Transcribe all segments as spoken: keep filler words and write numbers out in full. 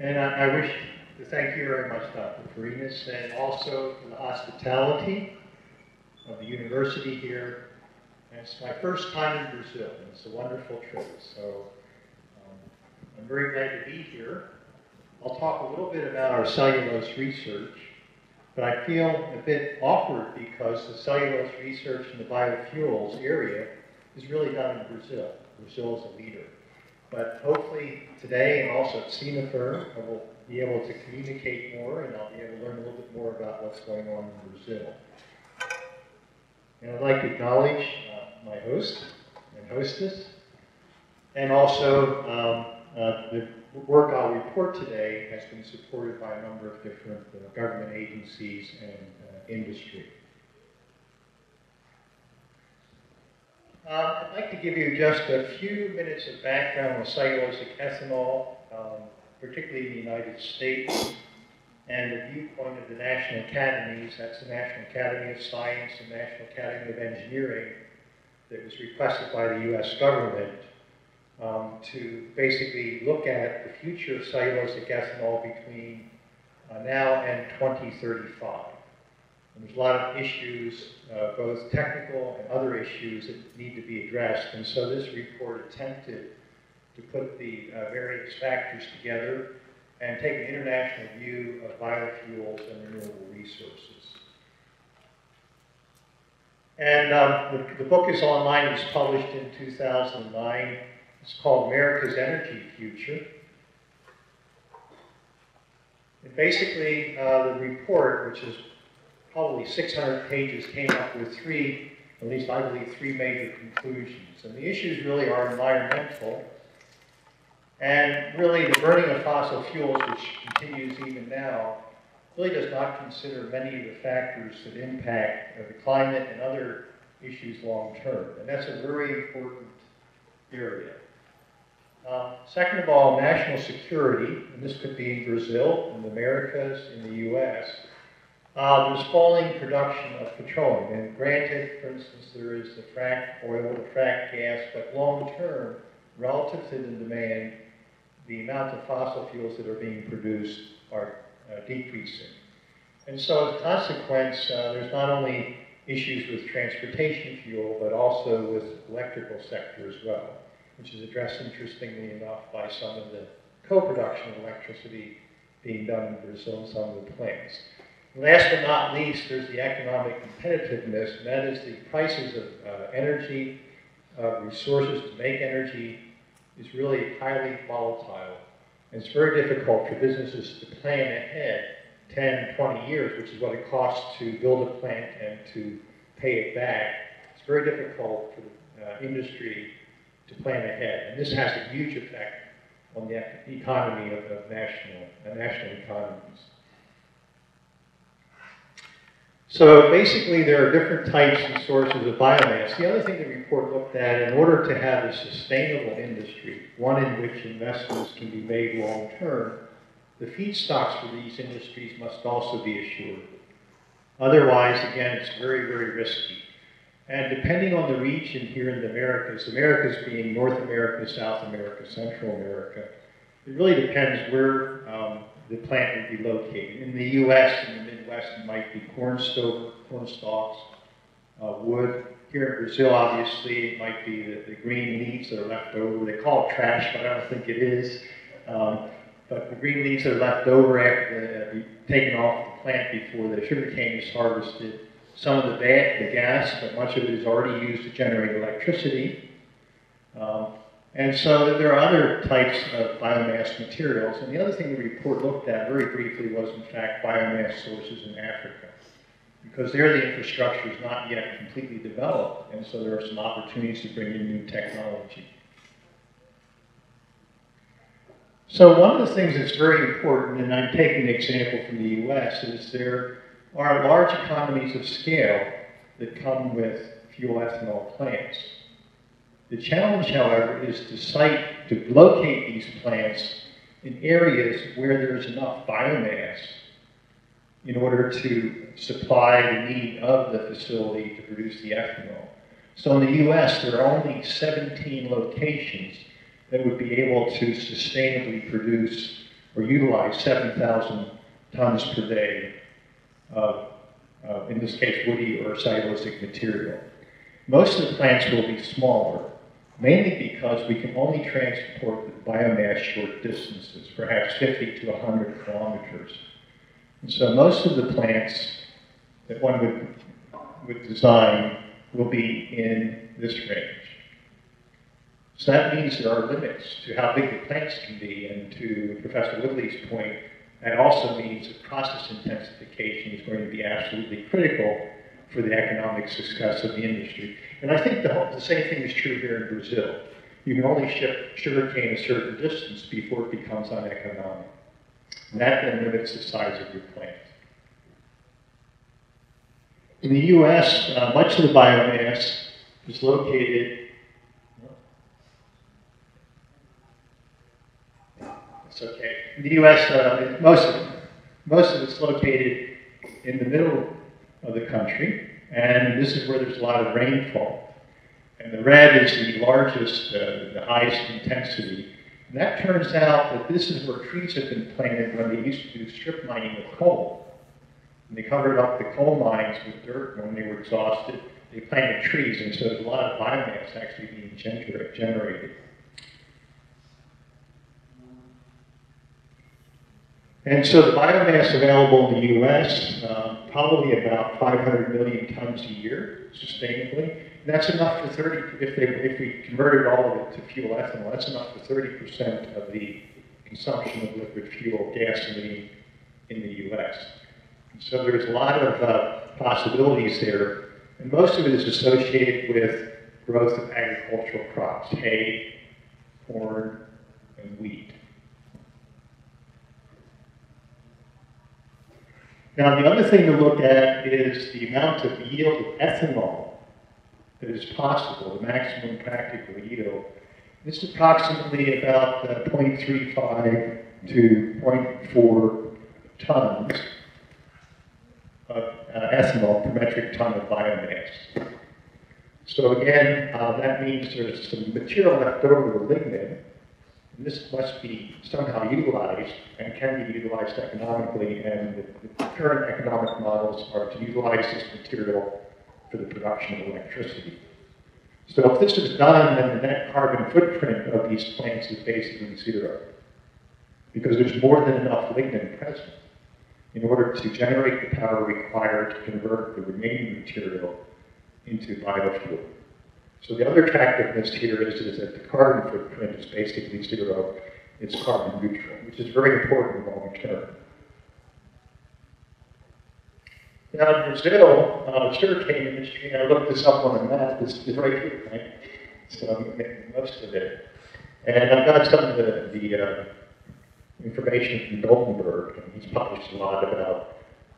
And I, I wish to thank you very much, Doctor Farinas, and also for the hospitality of the university here. And it's my first time in Brazil, and it's a wonderful trip. So um, I'm very glad to be here. I'll talk a little bit about our cellulose research, but I feel a bit awkward because the cellulose research in the biofuels area is really done in Brazil. Brazil is a leader. But hopefully today, and also at CENA, I will be able to communicate more, and I'll be able to learn a little bit more about what's going on in Brazil. And I'd like to acknowledge uh, my host and hostess, and also um, uh, the work I'll report today has been supported by a number of different uh, government agencies and uh, industry. Uh, I'd like to give you just a few minutes of background on cellulosic ethanol, um, particularly in the United States, and the viewpoint of the national academies. That's the National Academy of Science and National Academy of Engineering that was requested by the U S government um, to basically look at the future of cellulosic ethanol between uh, now and twenty thirty-five. And there's a lot of issues, uh, both technical and other issues that need to be addressed. And so this report attempted to put the uh, various factors together and take an international view of biofuels and renewable resources. And um, the, the book is online. It was published in two thousand nine. It's called America's Energy Future. And basically, uh, the report, which is probably six hundred pages, came up with three, at least I believe, three major conclusions. And the issues really are environmental, and really the burning of fossil fuels, which continues even now, really does not consider many of the factors that impact the climate and other issues long term. And that's a very important area. Uh, second of all, national security, and this could be in Brazil, in the Americas, in the U S, Uh, there's falling production of petroleum, and granted, for instance, there is the frack oil, the frack gas, but long-term, relative to the demand, the amount of fossil fuels that are being produced are uh, decreasing. And so as a consequence, uh, there's not only issues with transportation fuel, but also with electrical sector as well, which is addressed, interestingly enough, by some of the co-production of electricity being done in Brazil and some of the plants. Last but not least, there's the economic competitiveness, and that is the prices of uh, energy, uh, resources to make energy is really highly volatile. And it's very difficult for businesses to plan ahead ten, twenty years, which is what it costs to build a plant and to pay it back. It's very difficult for the uh, industry to plan ahead, and this has a huge effect on the economy of, of national, uh, national economies. So basically, there are different types and sources of biomass. The other thing the report looked at, in order to have a sustainable industry, one in which investments can be made long-term, the feedstocks for these industries must also be assured. Otherwise, again, it's very, very risky. And depending on the region here in the Americas, Americas being North America, South America, Central America, it really depends where um, the plant would be located. In the U S and the Midwest, it might be corn, stover, corn stalks, uh, wood. Here in Brazil, obviously, it might be the, the green leaves that are left over. They call it trash, but I don't think it is. Um, but the green leaves that are left over after they've taken off the plant before the sugar cane is harvested. Some of the, the gas, but much of it is already used to generate electricity. Um, And so there are other types of biomass materials. And the other thing the report looked at very briefly was, in fact, biomass sources in Africa, because there the infrastructure is not yet completely developed. And so there are some opportunities to bring in new technology. So one of the things that's very important, and I'm taking an example from the U S, is there are large economies of scale that come with fuel ethanol plants. The challenge, however, is to site, to locate these plants in areas where there is enough biomass in order to supply the need of the facility to produce the ethanol. So in the U S, there are only seventeen locations that would be able to sustainably produce or utilize seven thousand tons per day of, uh, in this case, woody or cellulosic material. Most of the plants will be smaller, mainly because we can only transport the biomass short distances, perhaps fifty to one hundred kilometers. And so most of the plants that one would, would design will be in this range. So that means there are limits to how big the plants can be, and to Professor Woodley's point, that also means that process intensification is going to be absolutely critical for the economic success of the industry. And I think the, the same thing is true here in Brazil. You can only ship sugarcane a certain distance before it becomes uneconomic. And that then limits the size of your plant. In the U S, uh, much of the biomass is located. It's okay. In the U S, uh, most of it, most of it's located in the middle of the country, and this is where there's a lot of rainfall. And the red is the largest, uh, the highest intensity. And that turns out that this is where trees have been planted when they used to do strip mining of coal. And they covered up the coal mines with dirt when they were exhausted. They planted trees, and so there's a lot of biomass actually being gener generated. And so the biomass available in the U S, um, probably about five hundred million tons a year, sustainably. And that's enough for thirty, if, they, if we converted all of it to fuel ethanol, that's enough for thirty percent of the consumption of liquid fuel, gasoline, in the U S. And so there's a lot of uh, possibilities there. And most of it is associated with growth of agricultural crops, hay, corn, and wheat. Now, the other thing to look at is the amount of yield of ethanol that is possible, the maximum practical yield. This is approximately about uh, zero point three five to zero point four tons of uh, ethanol per metric ton of biomass. So again, uh, that means there's some material left over to lignin. And this must be somehow utilized and can be utilized economically, and the current economic models are to utilize this material for the production of electricity. So if this is done, then the net carbon footprint of these plants is basically zero, because there's more than enough lignin present in order to generate the power required to convert the remaining material into biofuel. So the other attractiveness here is, is that the carbon footprint is basically zero. It's carbon neutral, which is very important long term. Now in Brazil, uh, the sugarcane industry, and I looked this up on the map, this is right here, right? So I'm making the most of it. And I've got some of the, the uh, information from Goldenberg, and he's published a lot about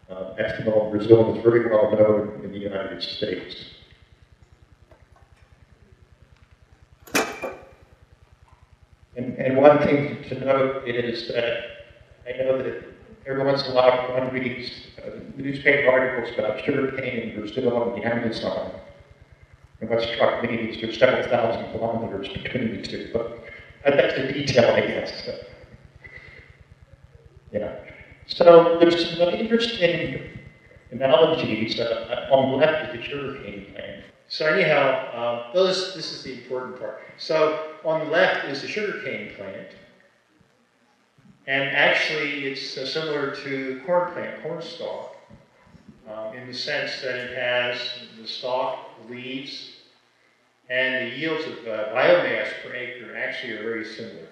uh, ethanol in Brazil, is very well known in the United States. And, and one thing to note is that I know that every once in a while one reads uh, newspaper articles about sugarcane in Brazil and the Amazon. And what struck me is there's several thousand kilometers between the two. But that's a detail, I guess. So, yeah. So there's some interesting analogies uh, on the left of the sugarcane plant. So anyhow, um, those, this is the important part. So on the left is the sugarcane plant, and actually it's uh, similar to corn plant, corn stalk, um, in the sense that it has the stalk, leaves, and the yields of uh, biomass per acre actually are very similar,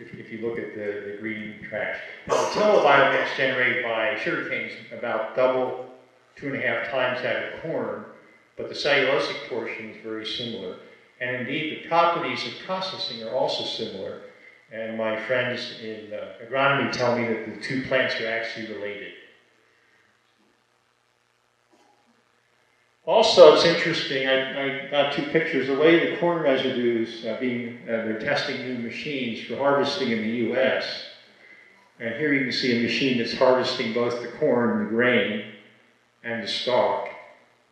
if, if you look at the, the green trash. Now the total biomass generated by sugarcane is about double, two and a half times that of corn, but the cellulosic portion is very similar. And indeed, the properties of processing are also similar. And my friends in uh, agronomy tell me that the two plants are actually related. Also, it's interesting, I, I got two pictures. The way the corn residues uh, being, uh, they're testing new machines for harvesting in the U S. And here you can see a machine that's harvesting both the corn, the grain, and the stalk.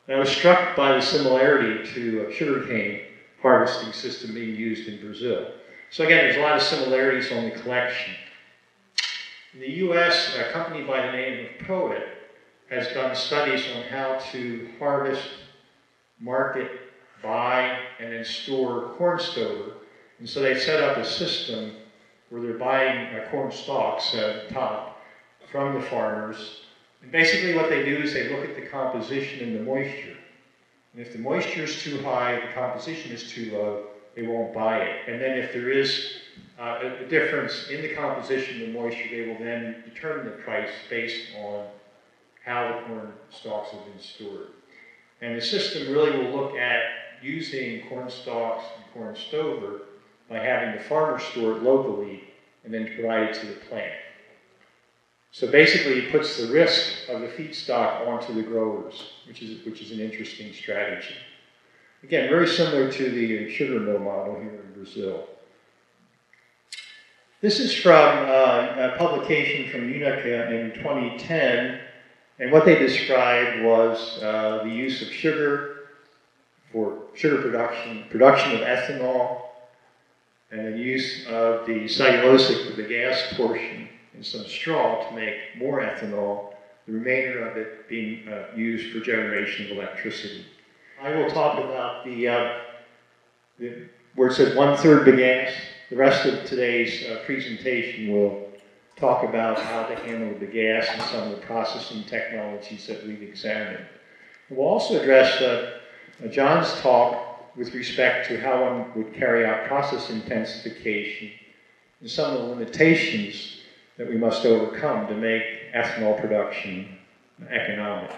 And I was struck by the similarity to uh, sugarcane harvesting system being used in Brazil. So again, there's a lot of similarities on the collection. In the U S, a company by the name of Poet has done studies on how to harvest, market, buy, and then store corn stover. And so they set up a system where they're buying uh, corn stalks at the top from the farmers. And basically what they do is they look at the composition and the moisture. And if the moisture is too high, the composition is too low, they won't buy it. And then if there is uh, a difference in the composition and the moisture, they will then determine the price based on how the corn stalks have been stored. And the system really will look at using corn stalks and corn stover by having the farmer store it locally and then provide it to the plant. So basically it puts the risk of the feedstock onto the growers, which is, which is an interesting strategy. Again, very similar to the sugar mill model here in Brazil. This is from uh, a publication from UNICA in twenty ten, and what they described was uh, the use of sugar for sugar production, production of ethanol, and the use of the cellulosic, the gas portion, in some straw to make more ethanol, the remainder of it being uh, used for generation of electricity. I will talk about the, uh, the where it says one-third bagasse. The rest of today's uh, presentation will talk about how to handle the gas and some of the processing technologies that we've examined. We'll also address uh, John's talk with respect to how one would carry out process intensification and some of the limitations that we must overcome to make ethanol production economic.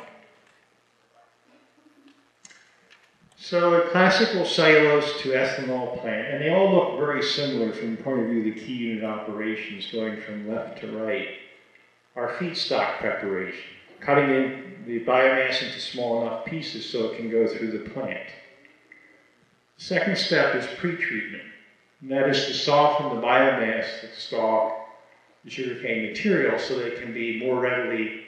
So a classical cellulose to ethanol plant, and they all look very similar from the point of view of the key unit operations going from left to right, are feedstock preparation, cutting in the biomass into small enough pieces so it can go through the plant. Second step is pretreatment, and that is to soften the biomass, the stalk, the sugarcane material so they can be more readily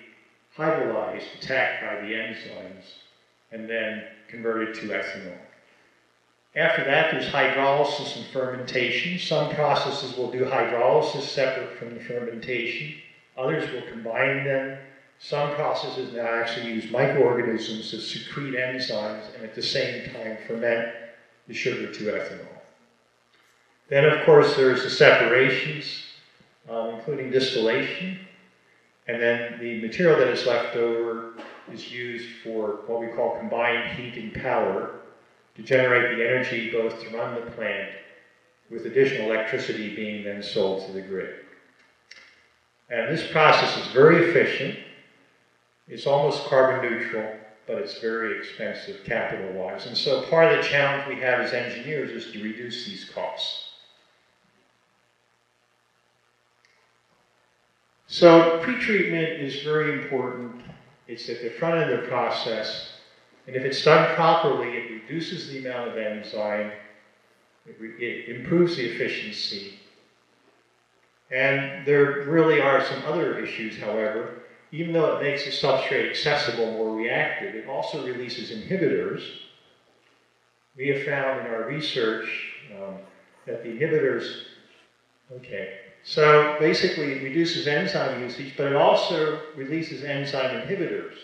hydrolyzed, attacked by the enzymes, and then converted to ethanol. After that, there's hydrolysis and fermentation. Some processes will do hydrolysis separate from the fermentation. Others will combine them. Some processes now actually use microorganisms that secrete enzymes and at the same time ferment the sugar to ethanol. Then, of course, there's the separations, um, including distillation. And then the material that is left over is used for what we call combined heat and power to generate the energy both to run the plant with additional electricity being then sold to the grid. And this process is very efficient. It's almost carbon neutral, but it's very expensive capital-wise. And so part of the challenge we have as engineers is to reduce these costs. So pretreatment is very important. It's at the front end of the process, and if it's done properly, it reduces the amount of enzyme, it, it improves the efficiency. And there really are some other issues, however. Even though it makes the substrate accessible, more reactive, it also releases inhibitors. We have found in our research um, that the inhibitors, okay, so basically it reduces enzyme usage, but it also releases enzyme inhibitors.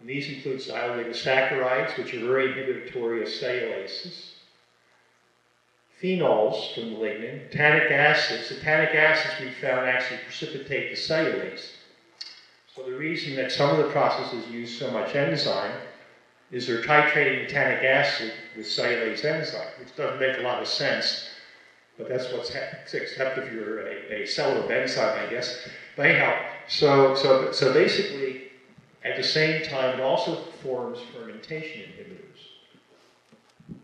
And these include oligosaccharides, which are very inhibitory of cellulases, phenols from the lignin, tannic acids. The tannic acids we found actually precipitate the cellulase. So the reason that some of the processes use so much enzyme is they're titrating the tannic acid with cellulase enzyme, which doesn't make a lot of sense. But that's what's except if you're a, a cellular enzyme, I guess. But anyhow, so, so, so basically, at the same time, it also forms fermentation inhibitors.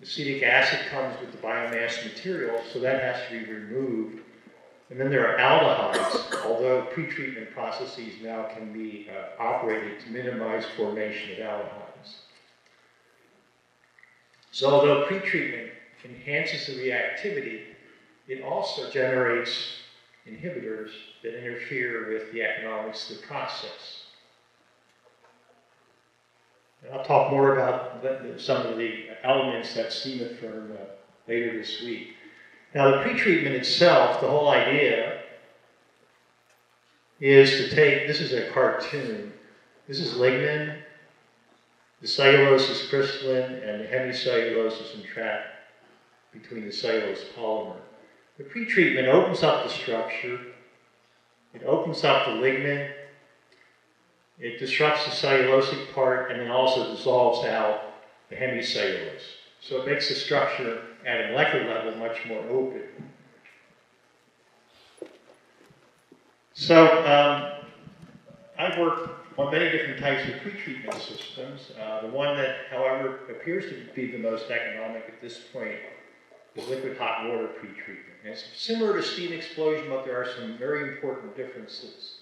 Acetic acid comes with the biomass material, so that has to be removed. And then there are aldehydes, although pretreatment processes now can be uh, operated to minimize formation of aldehydes. So although pretreatment enhances the reactivity, it also generates inhibitors that interfere with the economics of the process. And I'll talk more about some of the elements that C E N A firm uh, later this week. Now the pretreatment itself, the whole idea is to take, this is a cartoon, this is lignin, the cellulose is crystalline, and the hemicellulose is entrapped between the cellulose polymer. The pretreatment opens up the structure, it opens up the lignin, it disrupts the cellulosic part, and then also dissolves out the hemicellulose. So it makes the structure at a molecular level much more open. So um, I've worked on many different types of pretreatment systems. Uh, the one that, however, appears to be the most economic at this point is liquid hot water pretreatment. And it's similar to steam explosion, but there are some very important differences.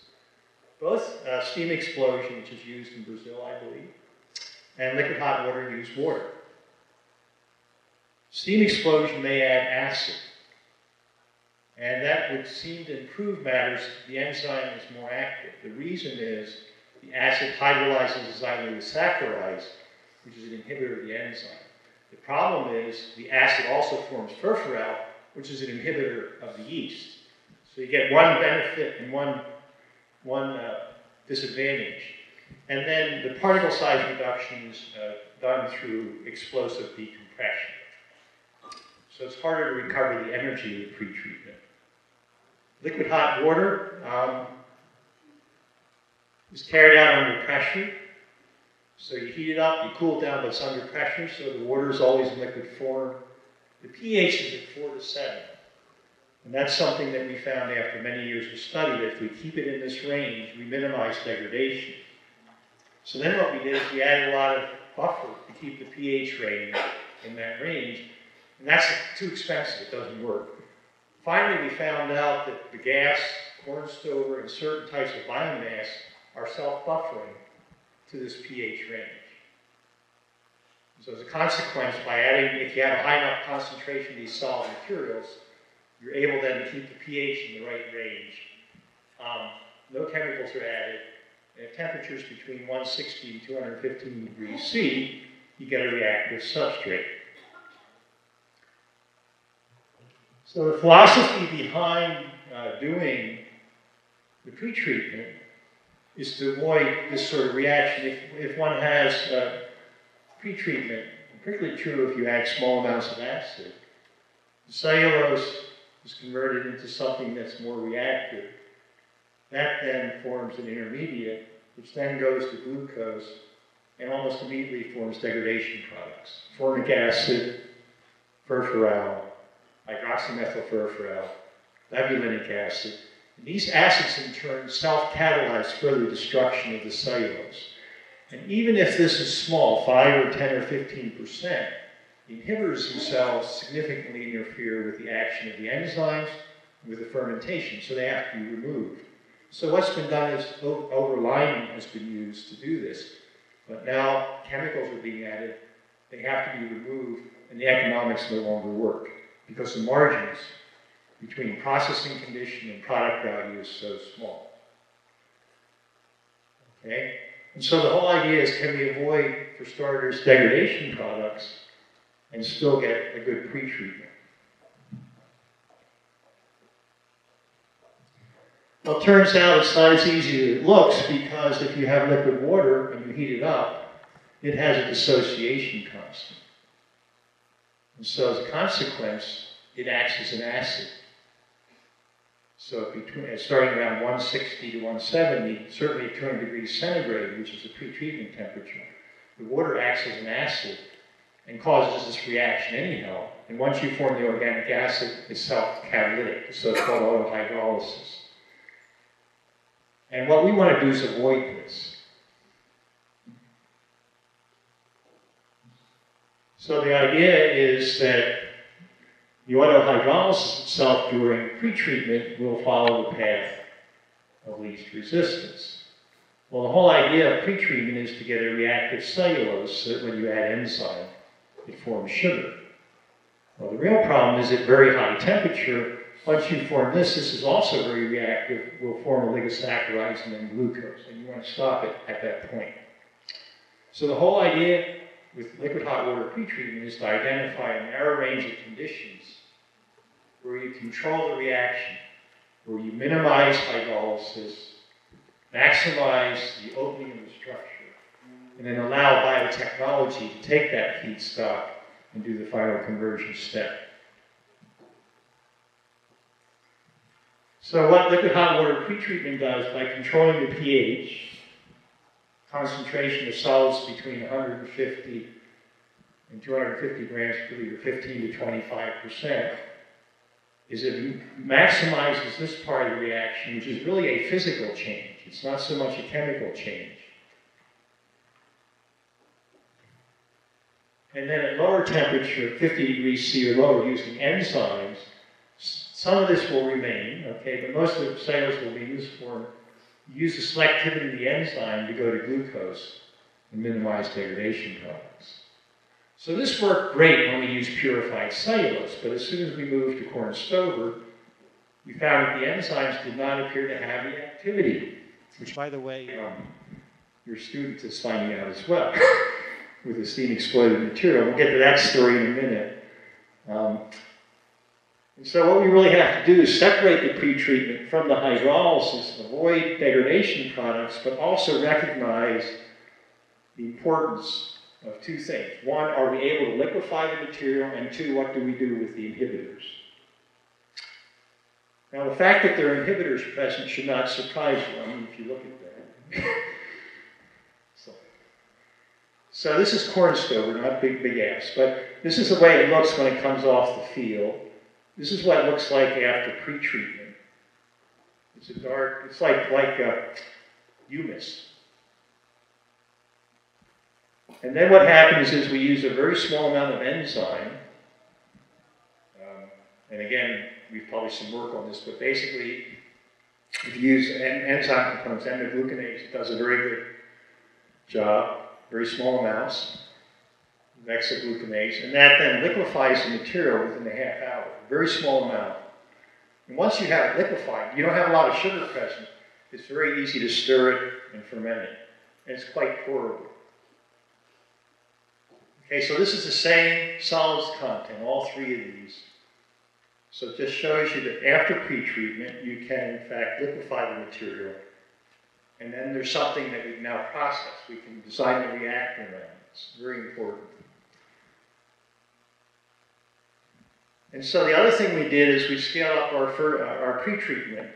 Both uh, steam explosion, which is used in Brazil, I believe, and liquid hot water use water. Steam explosion may add acid, and that would seem to improve matters if the enzyme is more active. The reason is the acid hydrolyzes xylitol to saccharide, which is an inhibitor of the enzyme. The problem is the acid also forms furfural, which is an inhibitor of the yeast. So you get one benefit and one, one uh, disadvantage. And then the particle size reduction is uh, done through explosive decompression. So it's harder to recover the energy of the pretreatment. Liquid hot water um, is carried out under pressure. So you heat it up, you cool it down, but it's under pressure, so the water is always in liquid form. The pH is at four to seven. And that's something that we found after many years of study, that if we keep it in this range, we minimize degradation. So then what we did is we added a lot of buffer to keep the pH range in that range. And that's too expensive, it doesn't work. Finally, we found out that the gas, corn stover, and certain types of biomass are self-buffering to this pH range. So as a consequence, by adding, if you have a high enough concentration of these solid materials, you're able then to keep the pH in the right range. Um, no chemicals are added. And at temperatures between one sixty and two fifteen degrees C, you get a reactive substrate. So the philosophy behind uh, doing the pretreatment is to avoid this sort of reaction. If, if one has uh, pretreatment, particularly true if you add small amounts of acid, the cellulose is converted into something that's more reactive. That then forms an intermediate, which then goes to glucose and almost immediately forms degradation products. Formic acid, furfural, hydroxymethylfurfural, levulinic acid. And these acids in turn self-catalyze further destruction of the cellulose. And even if this is small, five or ten or fifteen percent, the inhibitors themselves significantly interfere with the action of the enzymes and with the fermentation, so they have to be removed. So what's been done is overlining has been used to do this. But now chemicals are being added, they have to be removed, and the economics no longer work, because the margins between processing condition and product value is so small. Okay? And so the whole idea is, can we avoid, for starters, degradation products and still get a good pretreatment? Well, it turns out it's not as easy as it looks, because if you have liquid water and you heat it up, it has a dissociation constant. And so as a consequence, it acts as an acid. So between, starting around one sixty to one seventy, certainly at two hundred degrees centigrade, which is the pretreatment temperature, the water acts as an acid and causes this reaction anyhow. And once you form the organic acid, it's self-catalytic, so it's called autohydrolysis. And what we want to do is avoid this. So the idea is that the autohydrolysis itself during pretreatment will follow the path of least resistance. Well, the whole idea of pretreatment is to get a reactive cellulose so that when you add enzyme, it forms sugar. Well, the real problem is at very high temperature, once you form this, this is also very reactive, will form oligosaccharides and then glucose, and you want to stop it at that point. So the whole idea with liquid hot water pretreatment is to identify a narrow range of conditions where you control the reaction, where you minimize hydrolysis, maximize the opening of the structure, and then allow biotechnology to take that feedstock and do the final conversion step. So what liquid hot water pretreatment does, by controlling the pH, concentration of solids between one hundred fifty and two hundred fifty grams per liter, fifteen to twenty-five percent, is it maximizes this part of the reaction, which is really a physical change. It's not so much a chemical change. And then at lower temperature, fifty degrees C or lower, using enzymes, some of this will remain, okay, but most of the cellulose will be used for, use the selectivity of the enzyme to go to glucose and minimize degradation products. So this worked great when we used purified cellulose, but as soon as we moved to corn stover, we found that the enzymes did not appear to have the activity, which, by the way, um, your student is finding out as well with the steam exploded material. We'll get to that story in a minute. Um, and so what we really have to do is separate the pretreatment from the hydrolysis, avoid degradation products, but also recognize the importance of two things. One, are we able to liquefy the material? And two, what do we do with the inhibitors? Now, the fact that there are inhibitors present should not surprise you. I mean, if you look at that. so, so this is corn stover, not big, big ass, but this is the way it looks when it comes off the field. This is what it looks like after pretreatment. It's a dark, it's like, like a humus. And then what happens is we use a very small amount of enzyme. Um, and again, we've published some work on this, but basically, if you use an enzyme components, endoglucanase, it does a very good job, very small amounts, hexaglucanase, and that then liquefies the material within a half hour, a very small amount. And once you have it liquefied, you don't have a lot of sugar present, it's very easy to stir it and ferment it. And it's quite pourable. Okay, so this is the same solids content, all three of these. So it just shows you that after pretreatment, you can, in fact, liquefy the material. And then there's something that we can now process. We can design the reactor around. It's very important. And so the other thing we did is we scaled up our, our pretreatment,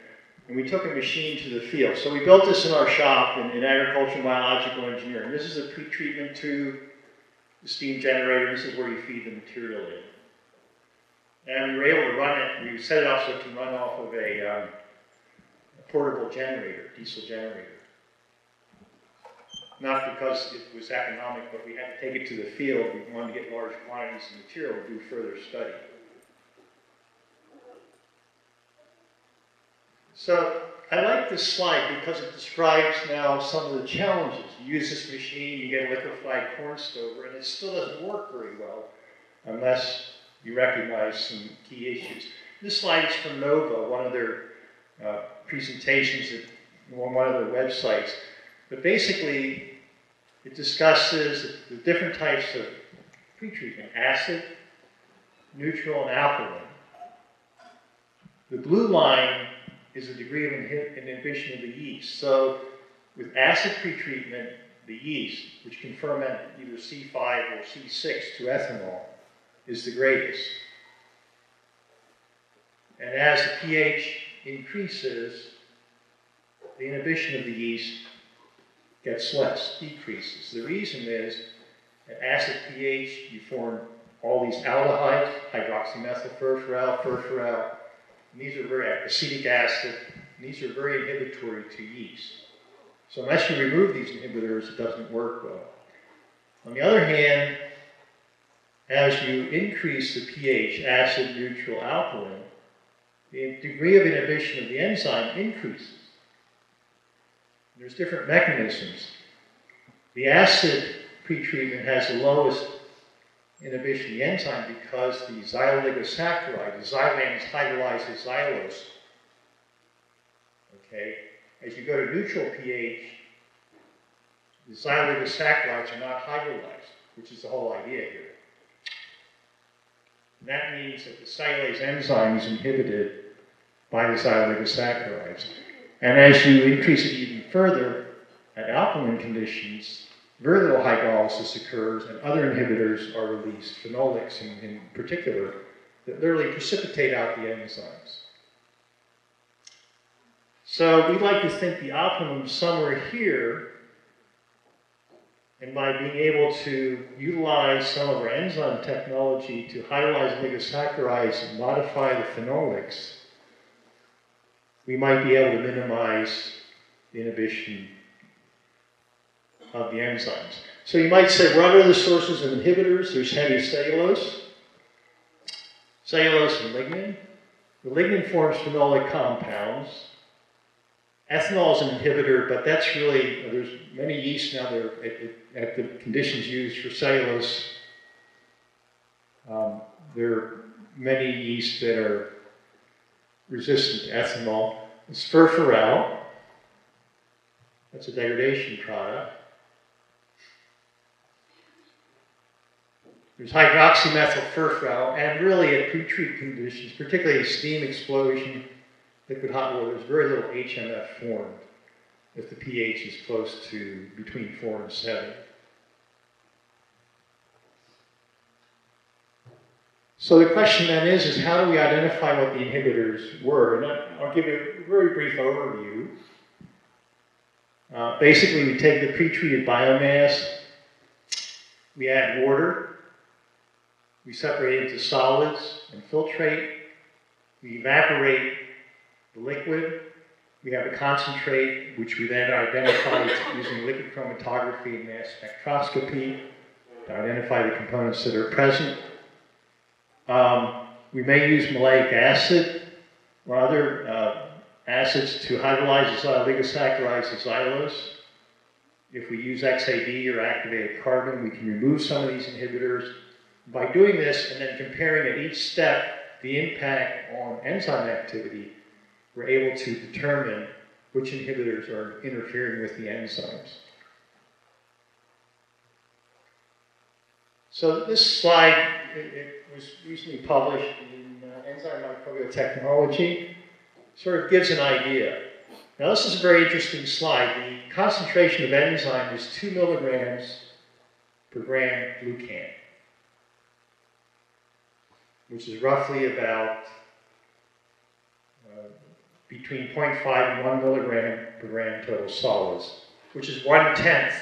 and we took a machine to the field. So we built this in our shop in, in agricultural biological engineering. This is a pretreatment tube. The steam generator, this is where you feed the material in. And we were able to run it, we set it up so it can run off of a, um, a portable generator, diesel generator. Not because it was economic, but we had to take it to the field. We wanted to get large quantities of material to do further study. So I like this slide because it describes now some of the challenges. You use this machine, you get liquefied corn stover, and it still doesn't work very well unless you recognize some key issues. This slide is from Nova, one of their uh, presentations at on one of their websites. But basically, it discusses the different types of pretreatment, acid, neutral, and alkaline. The blue line is the degree of inhibition of the yeast. So with acid pretreatment, the yeast, which can ferment either C five or C six to ethanol, is the greatest. And as the pH increases, the inhibition of the yeast gets less, decreases. The reason is at acid pH, you form all these aldehydes, hydroxymethyl furfural, furfural. And these are very acetic acid, and these are very inhibitory to yeast. So unless you remove these inhibitors, it doesn't work well. On the other hand, as you increase the pH, acid, neutral, alkaline, the degree of inhibition of the enzyme increases. There's different mechanisms. The acid pretreatment has the lowest inhibition of the enzyme because the xyoligosaccharide, the xylan is hydrolyzed to xylose. Okay, as you go to neutral pH, the xyligosaccharides are not hydrolyzed, which is the whole idea here. And that means that the cellulase enzyme is inhibited by the xyligosaccharides. And as you increase it even further, at alkaline conditions, very little hydrolysis occurs and other inhibitors are released, phenolics in, in particular, that literally precipitate out the enzymes. So we like to think the optimum is somewhere here, and by being able to utilize some of our enzyme technology to hydrolyze oligosaccharides and modify the phenolics, we might be able to minimize the inhibition of the enzymes. So you might say, what are the sources of inhibitors? There's heavy cellulose, cellulose and lignin. The lignin forms phenolic compounds. Ethanol is an inhibitor, but that's really, there's many yeasts now that are at, at the conditions used for cellulose. Um, there are many yeasts that are resistant to ethanol. It's furfural, that's a degradation product. There's hydroxymethyl furfural, and really at pre-treat conditions, particularly steam explosion, liquid hot water, there's very little H M F formed if the pH is close to between four and seven. So the question then is, is how do we identify what the inhibitors were? And I'll give you a very brief overview. Uh, basically, we take the pre-treated biomass, we add water, we separate it into solids and filtrate, we evaporate the liquid, we have a concentrate, which we then identify using liquid chromatography and mass spectroscopy to identify the components that are present. Um, we may use maleic acid or other uh, acids to hydrolyze the oligosaccharides to xylose. If we use X A B or activated carbon, we can remove some of these inhibitors. By doing this and then comparing at each step the impact on enzyme activity, we're able to determine which inhibitors are interfering with the enzymes. So this slide, it, it was recently published in uh, Enzyme Microbial Technology, sort of gives an idea. Now this is a very interesting slide. The concentration of enzyme is two milligrams per gram glucan, which is roughly about uh, between zero point five and one milligram per gram total solids, which is one-tenth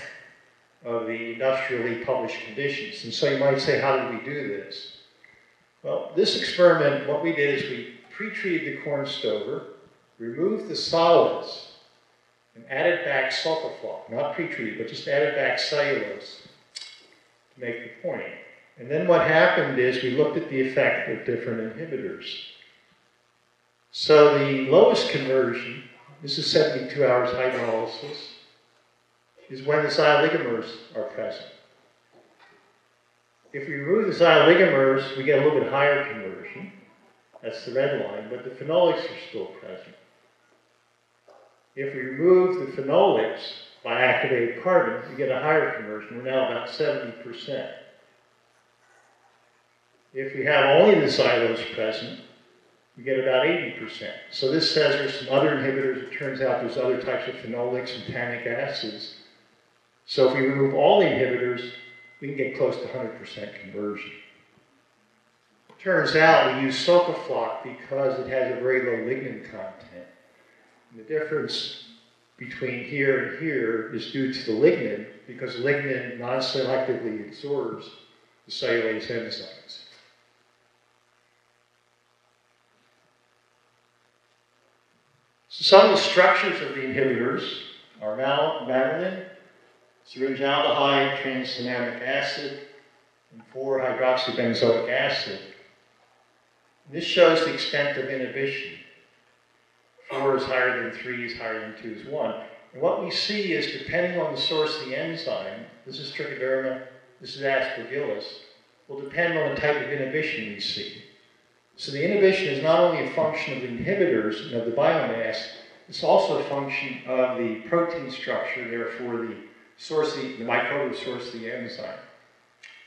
of the industrially published conditions. And so you might say, how did we do this? Well, this experiment, what we did is we pre-treated the corn stover, removed the solids, and added back Solka-Floc, not pre-treated, but just added back cellulose to make the point. And then what happened is we looked at the effect of different inhibitors. So the lowest conversion, this is seventy-two hours hydrolysis, is when the xyoligamers are present. If we remove the xyoligamers, we get a little bit higher conversion. That's the red line, but the phenolics are still present. If we remove the phenolics by activated carbon, we get a higher conversion. We're now about seventy percent. If we have only the xylose present, we get about eighty percent. So this says there's some other inhibitors. It turns out there's other types of phenolics and tannic acids. So if we remove all the inhibitors, we can get close to one hundred percent conversion. It turns out we use Solka-Floc because it has a very low lignin content. And the difference between here and here is due to the lignin, because lignin non-selectively absorbs the cellulase enzymes. Some of the structures of the inhibitors are mammolin, syringaldehyde, tranexamic acid, and four hydroxybenzoic acid. This shows the extent of inhibition. Four is higher than three is higher than two is one. And what we see is, depending on the source of the enzyme, this is trichoderma, this is aspergillus, will depend on the type of inhibition we see. So the inhibition is not only a function of the inhibitors and of the biomass, it's also a function of the protein structure, therefore the source, the, the microbial source of the enzyme.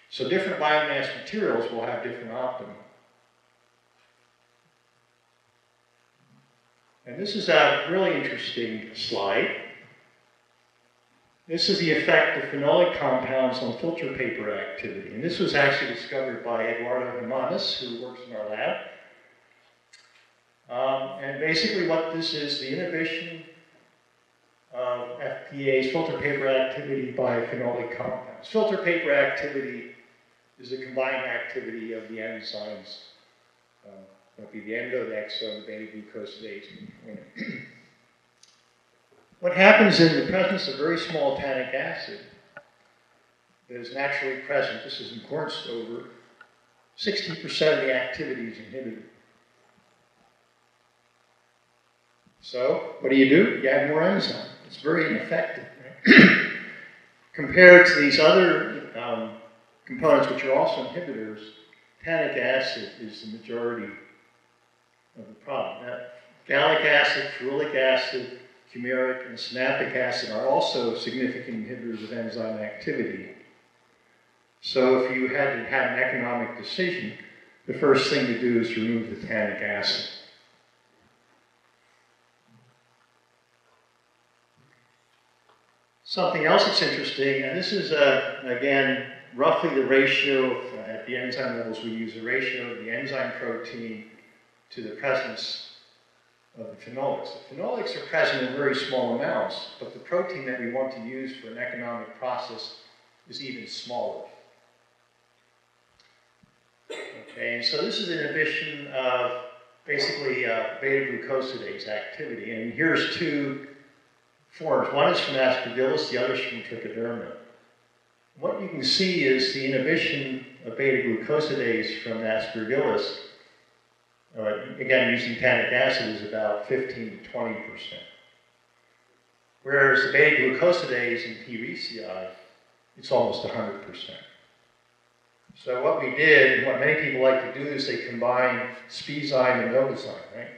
So different biomass materials will have different optimum. And this is a really interesting slide. This is the effect of phenolic compounds on filter paper activity. And this was actually discovered by Eduardo Hernandez, who works in our lab. Um, and basically what this is, the inhibition of F P A's filter paper activity by phenolic compounds. Filter paper activity is the combined activity of the enzymes, um, that would be the endodexone, beta-glucosidase. What happens in the presence of very small tannic acid that is naturally present, this is in corn stover, sixty percent of the activity is inhibited. So, what do you do? You add more enzyme. It's very ineffective, right? Compared to these other um, components, which are also inhibitors, tannic acid is the majority of the problem. Now, gallic acid, ferulic acid, cumeric, and synaptic acid are also significant inhibitors of enzyme activity. So if you had to have an economic decision, the first thing to do is to remove the tannic acid. Something else that's interesting, and this is, uh, again, roughly the ratio of, uh, at the enzyme levels we use, the ratio of the enzyme protein to the presence of the phenolics. The phenolics are present in very small amounts, but the protein that we want to use for an economic process is even smaller. Okay, and so this is inhibition of basically uh, beta-glucosidase activity, and here's two forms. One is from aspergillus, the other is from trichoderma. What you can see is the inhibition of beta-glucosidase from aspergillus, uh, again using tannic acid, is about fifteen to twenty percent. Whereas the beta-glucosidase in P B C I, it's almost one hundred percent. So what we did, and what many people like to do, is they combine spezyme and novozyme, right?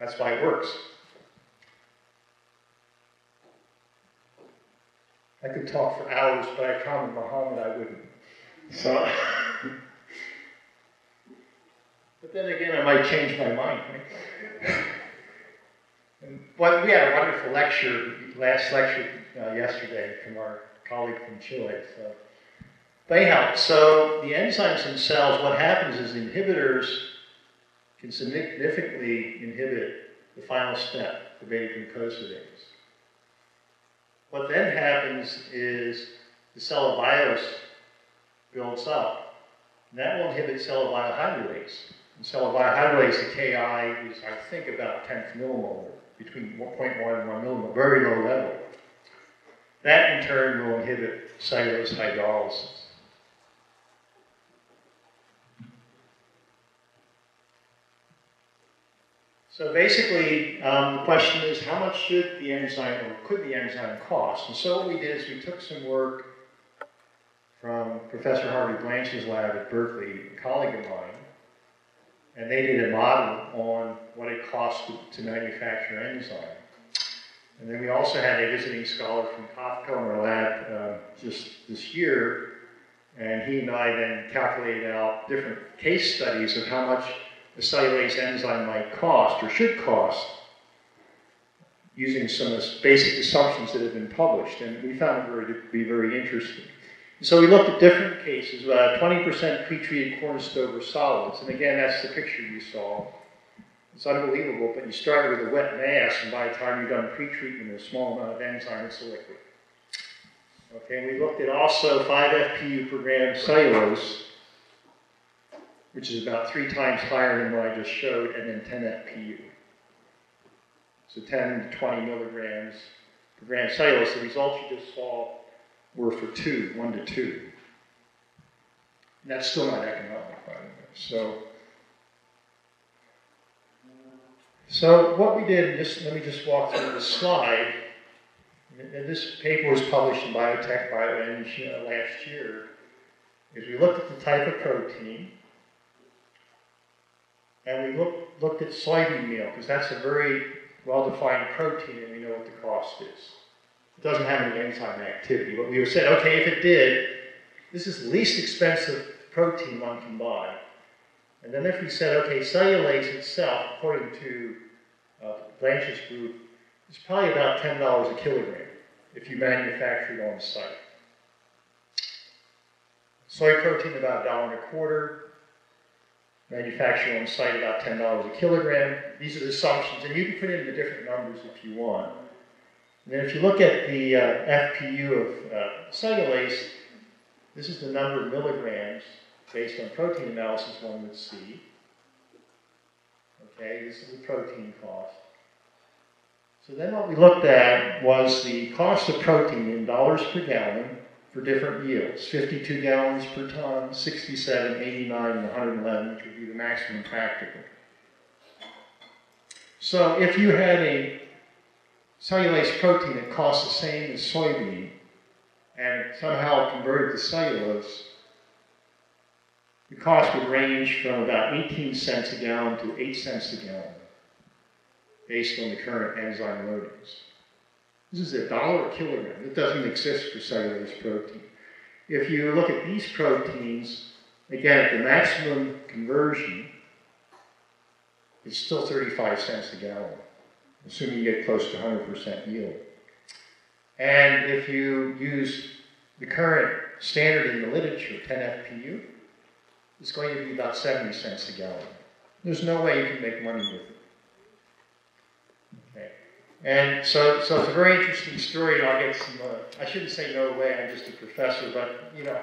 That's why it works. I could talk for hours, but I promised Muhammad I wouldn't. So, but then again, I might change my mind. Right? And, well, we had a wonderful lecture, last lecture uh, yesterday, from our colleague from Chile. So they help. So the enzymes themselves, what happens is the inhibitors can significantly inhibit the final step, the beta-glucosidase. What then happens is the cellular bios builds up, and that will inhibit cellular biohydrolase. And cellular biohydrolase, the K I, is I think about tenth millimolar, between one point one and one millimolar, very low level. That in turn will inhibit cellulose hydrolysis. So basically, um, the question is, how much should the enzyme, or could the enzyme cost? And so what we did is we took some work from Professor Harvey Blanch's lab at Berkeley, a colleague of mine, and they did a model on what it costs to, to manufacture enzyme. And then we also had a visiting scholar from Kafka in our lab uh, just this year, and he and I then calculated out different case studies of how much the cellulase enzyme might cost, or should cost, using some of the basic assumptions that have been published, and we found it very, to be very interesting. And so we looked at different cases, about twenty percent pre-treated corn stover solids, and again, that's the picture you saw. It's unbelievable, but you started with a wet mass, and by the time you're done pre-treatment, a small amount of enzyme, it's a liquid. Okay, and we looked at also five F P U per gram cellulose, which is about three times higher than what I just showed, and then ten F P U. So ten to twenty milligrams per gram cellulose. The results you just saw were for two, one to two. And that's still not economic, by the way. So, so what we did, just, let me just walk through this slide. And this paper was published in Biotech Bioeng last year. Is we looked at the type of protein, and we look, looked at soybean meal, because that's a very well-defined protein, and we know what the cost is. It doesn't have any enzyme activity, but we said, okay, if it did, this is the least expensive protein one can buy. And then if we said, okay, cellulase itself, according to uh, Blanch's group, is probably about ten dollars a kilogram if you manufacture it on site. Soy protein about a dollar and a quarter, manufactured on site about ten dollars a kilogram. These are the assumptions, and you can put in the different numbers if you want. And then if you look at the uh, F P U of uh, cellulase, this is the number of milligrams based on protein analysis one would see. Okay, this is the protein cost. So then what we looked at was the cost of protein in dollars per gallon for different yields, fifty-two gallons per ton, sixty-seven, eighty-nine, and one hundred eleven, which would be the maximum practical. So if you had a cellulase protein that costs the same as soybean and somehow converted to cellulose, the cost would range from about eighteen cents a gallon to eight cents a gallon, based on the current enzyme loadings. This is a dollar a kilogram. It doesn't exist for cellulose protein. If you look at these proteins, again, at the maximum conversion, it's still thirty-five cents a gallon, assuming you get close to one hundred percent yield. And if you use the current standard in the literature, ten F P U, it's going to be about seventy cents a gallon. There's no way you can make money with it. And so, so it's a very interesting story, and I'll get some, uh, I shouldn't say no way, I'm just a professor, but you know,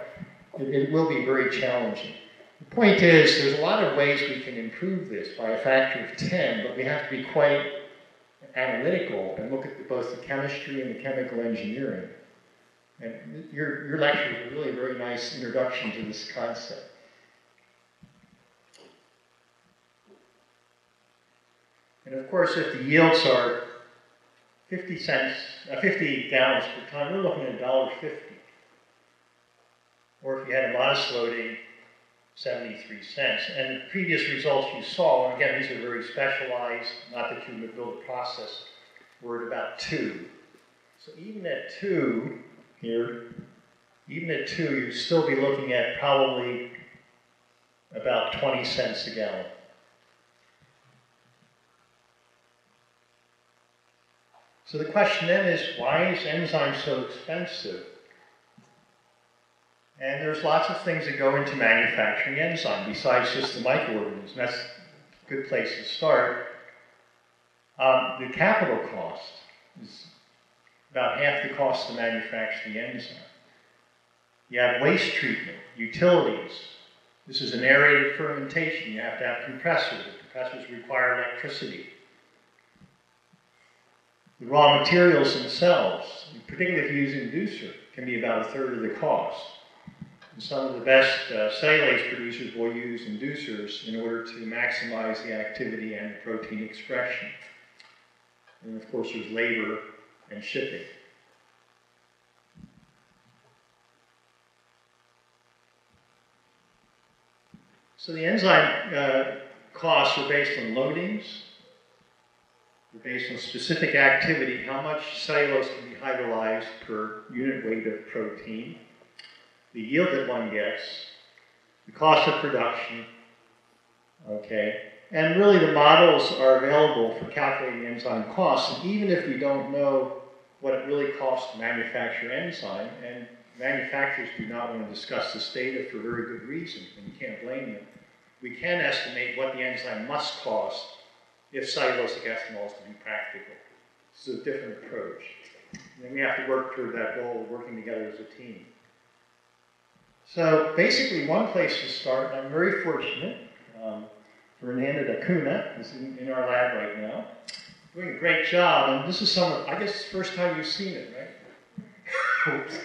it, it will be very challenging. The point is, there's a lot of ways we can improve this by a factor of ten, but we have to be quite analytical and look at the, both the chemistry and the chemical engineering. And your, your lecture is a really very nice introduction to this concept. And of course, if the yields are fifty cents, uh, fifty gallons per ton, we're looking at a dollar fifty. Or if you had a modest loading, seventy-three cents. And the previous results you saw, and again, these are very specialized, not that you would build a process, were at about two. So even at two here, even at two, you'd still be looking at probably about twenty cents a gallon. So the question then is, why is enzyme so expensive? And there's lots of things that go into manufacturing enzyme, besides just the microorganism. That's a good place to start. Um, the capital cost is about half the cost to manufacture the enzyme. You have waste treatment, utilities. This is an aerated fermentation. You have to have compressors. The compressors require electricity. The raw materials themselves, particularly if you use inducer, can be about a third of the cost. And some of the best uh, cellulase producers will use inducers in order to maximize the activity and the protein expression. And of course, there's labor and shipping. So the enzyme uh, costs are based on loadings. Based on specific activity, how much cellulose can be hydrolyzed per unit weight of protein, the yield that one gets, the cost of production, okay, and really the models are available for calculating enzyme costs, and even if we don't know what it really costs to manufacture enzyme, and manufacturers do not want to discuss this data for very good reason, and you can't blame them, we can estimate what the enzyme must cost if cellulosic ethanol is to be practical. This is a different approach. And then we have to work toward that goal of working together as a team. So basically one place to start, and I'm very fortunate, um, Fernanda Dacuna is in, in our lab right now, doing a great job, and this is some of, I guess it's the first time you've seen it, right? Oops.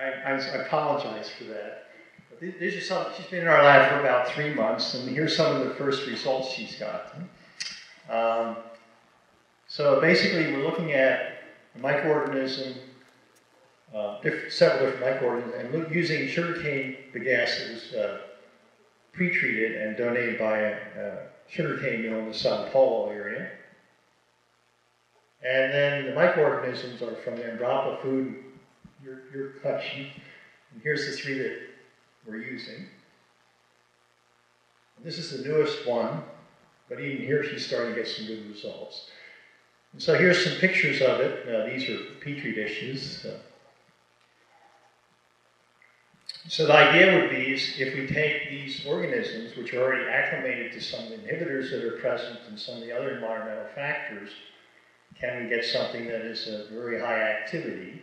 I, I, I apologize for that. But these are some, she's been in our lab for about three months, and here's some of the first results she's got. Um, so basically we're looking at a microorganism, uh, diff several different microorganisms, and using sugarcane bagasse that was uh, pre-treated and donated by a, a sugarcane mill in the Sao Paulo area. And then the microorganisms are from the Andropa food, your, your collection. And here's the three that we're using. And this is the newest one. But even here, she's starting to get some good results. And so here's some pictures of it. Now, these are Petri dishes. Uh, so the idea would be is if we take these organisms, which are already acclimated to some inhibitors that are present and some of the other environmental factors, can we get something that is a very high activity?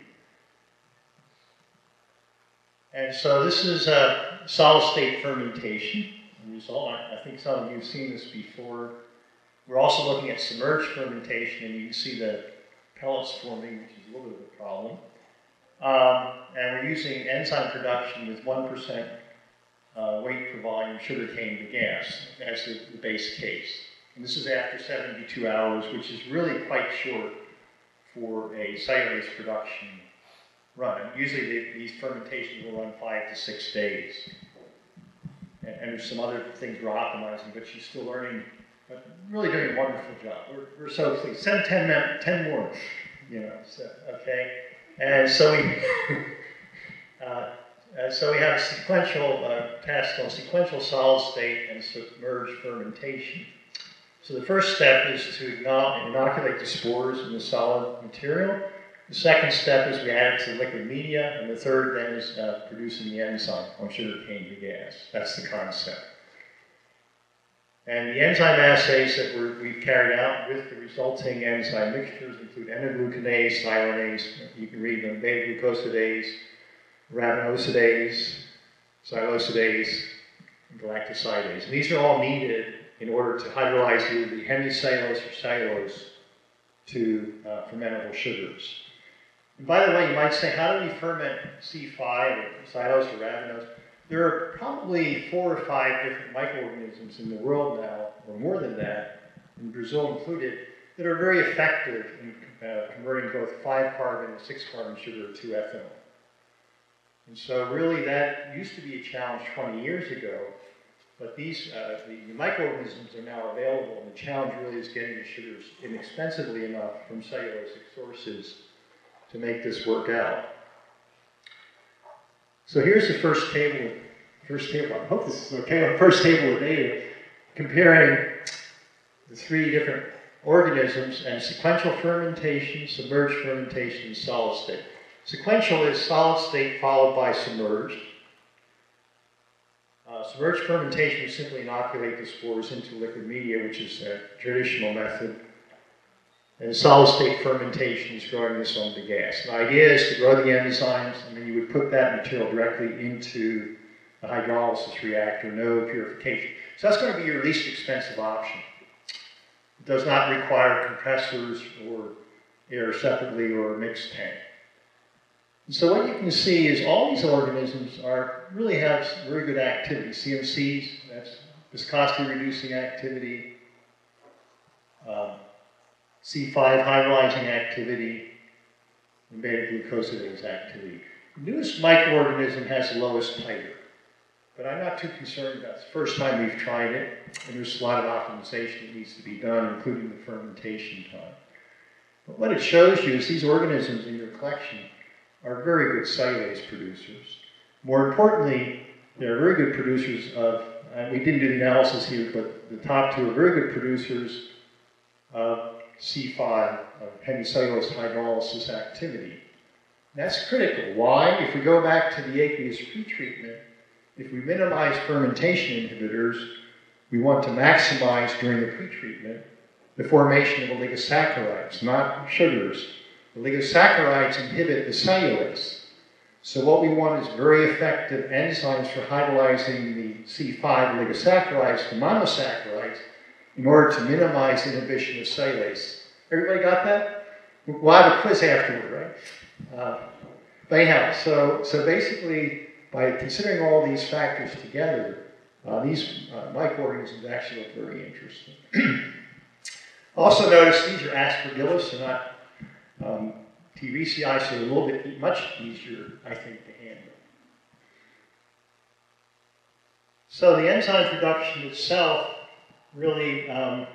And so this is a solid-state fermentation result. I think some of you have seen this before. We're also looking at submerged fermentation, and you can see the pellets forming, which is a little bit of a problem. Um, and we're using enzyme production with one percent uh, weight per volume sugarcane to gas as the, the base case. And this is after seventy-two hours, which is really quite short for a cellulase production run. And usually they, these fermentations will run five to six days. And, and there's some other things we're optimizing, but she's still learning, but really doing a wonderful job. We're, we're so pleased. Send ten, ten more, you know, so, okay? And so we, uh, and so we have a sequential uh, test on sequential solid state and submerged fermentation. So the first step is to inoculate the spores in the solid material. The second step is we add it to liquid media, and the third then is uh, producing the enzyme on sugarcane to gas. That's the concept. And the enzyme assays that we're, we've carried out with the resulting enzyme mixtures include endoglucanase, xylanase, you can read them, beta-glucosidase, rabinosidase, xylosidase, and galactosidase. And these are all needed in order to hydrolyze either the hemicellulose or cellulose to uh, fermentable sugars. And by the way, you might say, how do we ferment C five or cellulose or ravenose? There are probably four or five different microorganisms in the world now, or more than that, in Brazil included, that are very effective in uh, converting both five-carbon and six-carbon sugar to ethanol. And so really that used to be a challenge twenty years ago, but these uh, the microorganisms are now available, and the challenge really is getting the sugars inexpensively enough from cellulosic sources to make this work out. So here's the first table, first table, I hope this is okay, first table of data, comparing the three different organisms and sequential fermentation, submerged fermentation, and solid state. Sequential is solid state followed by submerged. Uh, submerged fermentation is simply inoculate the spores into liquid media, which is a traditional method. And solid-state fermentation is growing this on the gas. The idea is to grow the enzymes, and then you would put that material directly into the hydrolysis reactor, no purification. So that's going to be your least expensive option. It does not require compressors or air separately or a mixed tank. And so what you can see is all these organisms are really have very good activity. C M Cs, that's viscosity-reducing activity. Um, C five hydrolyzing activity, and beta-glucosidase activity. The newest microorganism has the lowest titer, but I'm not too concerned about it. It's the first time we've tried it, and there's a lot of optimization that needs to be done, including the fermentation time. But what it shows you is these organisms in your collection are very good cellulase producers. More importantly, they're very good producers of, and we didn't do the analysis here, but the top two are very good producers of C five, of hemicellulose hydrolysis activity. And that's critical. Why? If we go back to the aqueous pretreatment, if we minimize fermentation inhibitors, we want to maximize during the pretreatment the formation of oligosaccharides, not sugars. Oligosaccharides inhibit the cellulase. So what we want is very effective enzymes for hydrolyzing the C five oligosaccharides to monosaccharides, in order to minimize inhibition of cellulase. Everybody got that? We'll have a quiz afterward, right? Uh, but anyhow, so, so basically, by considering all these factors together, uh, these uh, microorganisms actually look very interesting. Also notice these are aspergillus, they're not um, T B C I, so they're a little bit much easier, I think, to handle. So the enzyme production itself really, um,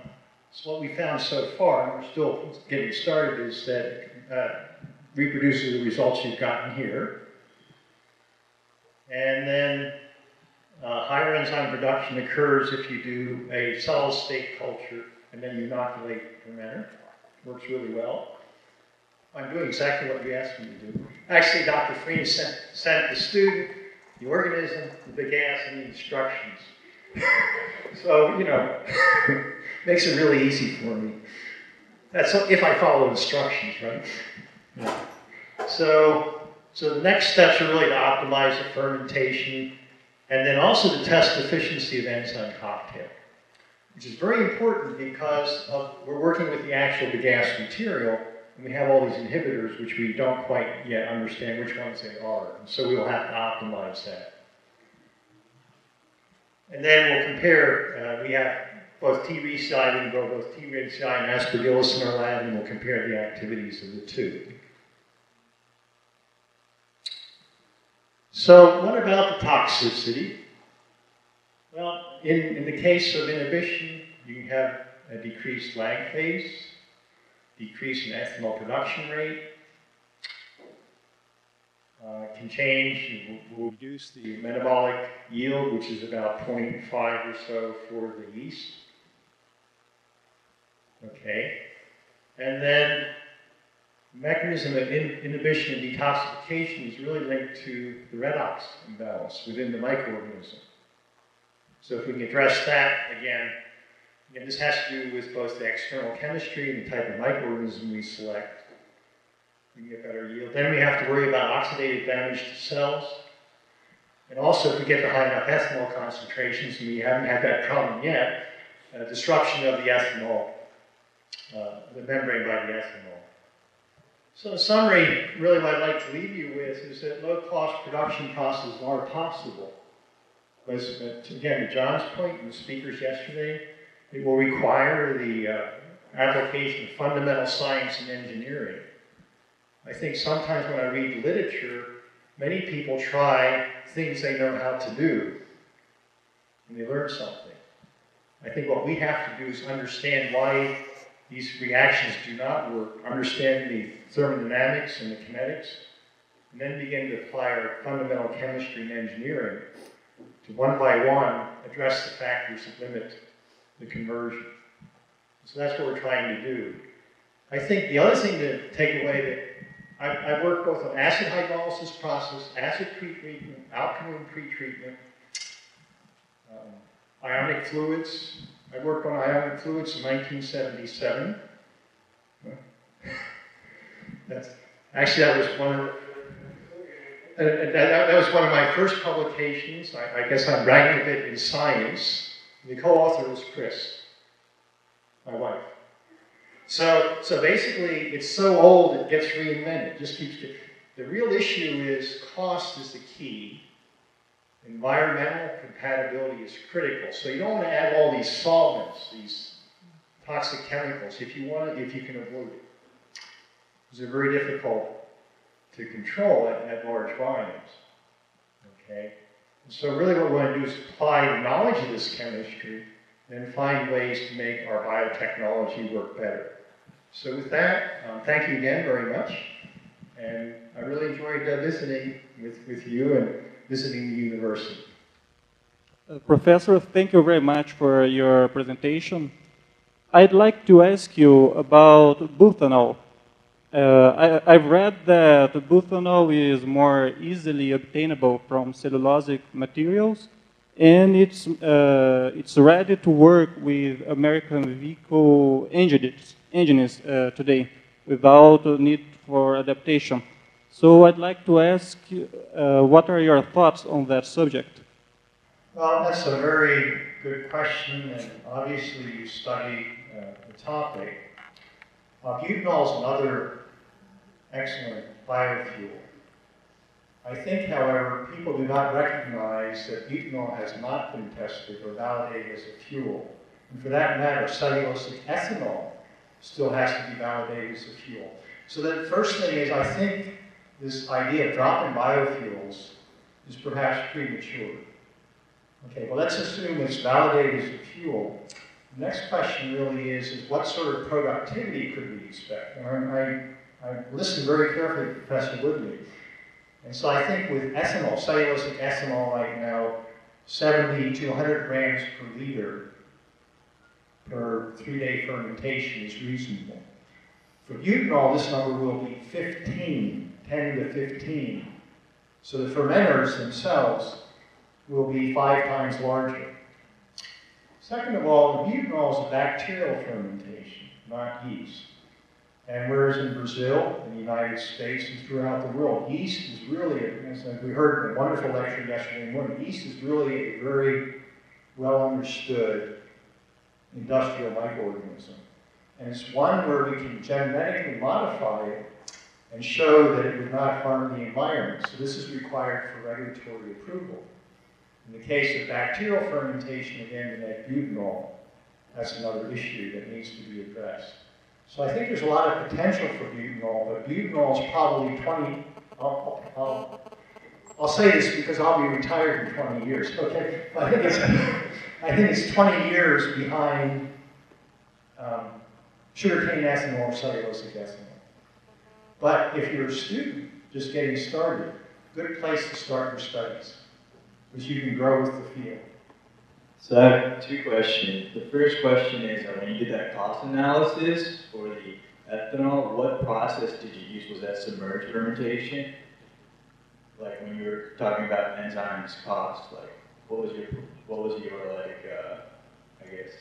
so what we found so far, and we're still getting started, is that it uh, reproduces the results you've gotten here. And then Uh, higher enzyme production occurs if you do a solid state culture and then you inoculate your manure. Works really well. I'm doing exactly what you asked me to do. Actually, Doctor Farinas sent, sent the student, the organism, the big ass, and the instructions. So, you know, makes it really easy for me. That's if I follow instructions, right? Yeah. So, so the next steps are really to optimize the fermentation and then also to test the efficiency of enzyme cocktail, which is very important because of, we're working with the actual bagasse material and we have all these inhibitors which we don't quite yet understand which ones they are. And so we will have to optimize that. And then we'll compare, uh, we have both T-Reacii, we can grow both T-Reacii and Aspergillus in our lab, and we'll compare the activities of the two. So what about the toxicity? Well, in, in the case of inhibition, you can have a decreased lag phase, decrease in ethanol production rate, Uh, can change, will reduce the metabolic yield, which is about zero point five or so for the yeast. Okay. And then mechanism of in inhibition and detoxification is really linked to the redox imbalance within the microorganism. So if we can address that, again, again, this has to do with both the external chemistry and the type of microorganism we select. We get better yield. Then we have to worry about oxidative damage to cells. And also, if we get to high enough ethanol concentrations, and we haven't had that problem yet, uh, disruption of the ethanol, uh, the membrane by the ethanol. So in summary, really what I'd like to leave you with is that low-cost production processes are possible. As, again, to John's point and the speakers yesterday, it will require the uh, application of fundamental science and engineering. I think sometimes when I read literature, many people try things they know how to do, and they learn something. I think what we have to do is understand why these reactions do not work, understand the thermodynamics and the kinetics, and then begin to apply our fundamental chemistry and engineering to one by one address the factors that limit the conversion. So that's what we're trying to do. I think the other thing to take away that I've worked both on acid hydrolysis process, acid pre-treatment, alkaline pre-treatment, um, ionic fluids. I worked on ionic fluids in nineteen seventy-seven. That's, actually, that was one of uh, that, that was one of my first publications. I, I guess I'm bragging a bit in science. The co-author was Chris, my wife. So, so basically, it's so old it gets reinvented. It just keeps. The real issue is cost is the key. Environmental compatibility is critical. So you don't want to add all these solvents, these toxic chemicals, if you want, if you can avoid it. Because they're very difficult to control at, at large volumes. Okay. And so really, what we want to do is apply the knowledge of this chemistry and find ways to make our biotechnology work better. So with that, um, thank you again very much. And I really enjoyed uh, visiting with, with you and visiting the university. Uh, Professor, thank you very much for your presentation. I'd like to ask you about butanol. Uh, I, I've read that butanol is more easily obtainable from cellulosic materials, and it's, uh, it's ready to work with American vehicle engines, engines uh, today without a need for adaptation. So I'd like to ask you, uh, what are your thoughts on that subject? Well, that's a very good question, and obviously you study uh, the topic. Uh, butanol is another excellent biofuel. I think, however, people do not recognize that butanol has not been tested or validated as a fuel. And for that matter, cellulosic ethanol still has to be validated as a fuel. So the first thing is, I think this idea of dropping biofuels is perhaps premature. Okay, well, let's assume it's validated as a fuel. The next question really is, is what sort of productivity could we expect? And I, I listened very carefully to Professor Woodley. And so I think with ethanol, cellulosic ethanol right now, seventy to one hundred grams per liter per three-day fermentation is reasonable. For butanol, this number will be fifteen, ten to fifteen. So the fermenters themselves will be five times larger. Second of all, butanol is a bacterial fermentation, not yeast. And whereas in Brazil, in the United States, and throughout the world, yeast is really, as we heard in a wonderful lecture yesterday morning, yeast is really a very well understood industrial microorganism. And it's one where we can genetically modify it and show that it would not harm the environment. So this is required for regulatory approval. In the case of bacterial fermentation, again, the net butanol, that's another issue that needs to be addressed. So I think there's a lot of potential for butanol, but butanol is probably twenty, I'll, I'll, I'll say this because I'll be retired in twenty years, okay? I think it's, I think it's twenty years behind um, sugarcane ethanol or cellulosic ethanol. But if you're a student just getting started, good place to start your studies, because you can grow with the field. So I have two questions. The first question is, when you did that cost analysis for the ethanol, what process did you use? Was that submerged fermentation? Like when you were talking about enzymes cost, like what was your, what was your like, uh, I guess,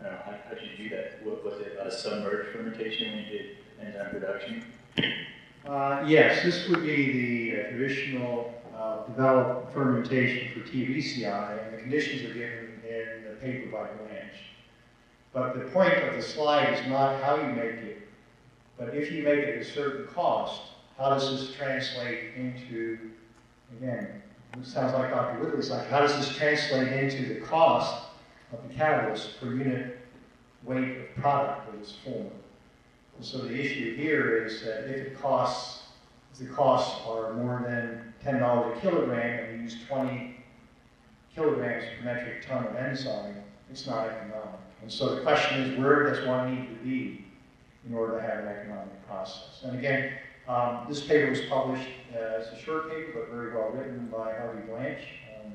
I don't know, how, how did you do that? What, was it a submerged fermentation when you did enzyme production? Uh, yes, this would be the traditional Uh, develop fermentation for T B C I, and the conditions are given in the paper by Blanch. But the point of the slide is not how you make it, but if you make it at a certain cost, how does this translate into, again, it sounds like Doctor Woodley's like, how does this translate into the cost of the catalyst per unit weight of product that is formed? And so the issue here is that if it costs, the costs are more than ten dollars a kilogram and we use twenty kilograms per metric ton of enzyme, it's not economic. And so the question is, where does one need to be in order to have an economic process? And again, um, this paper was published as a short paper, but very well written by Harvey Blanch, um,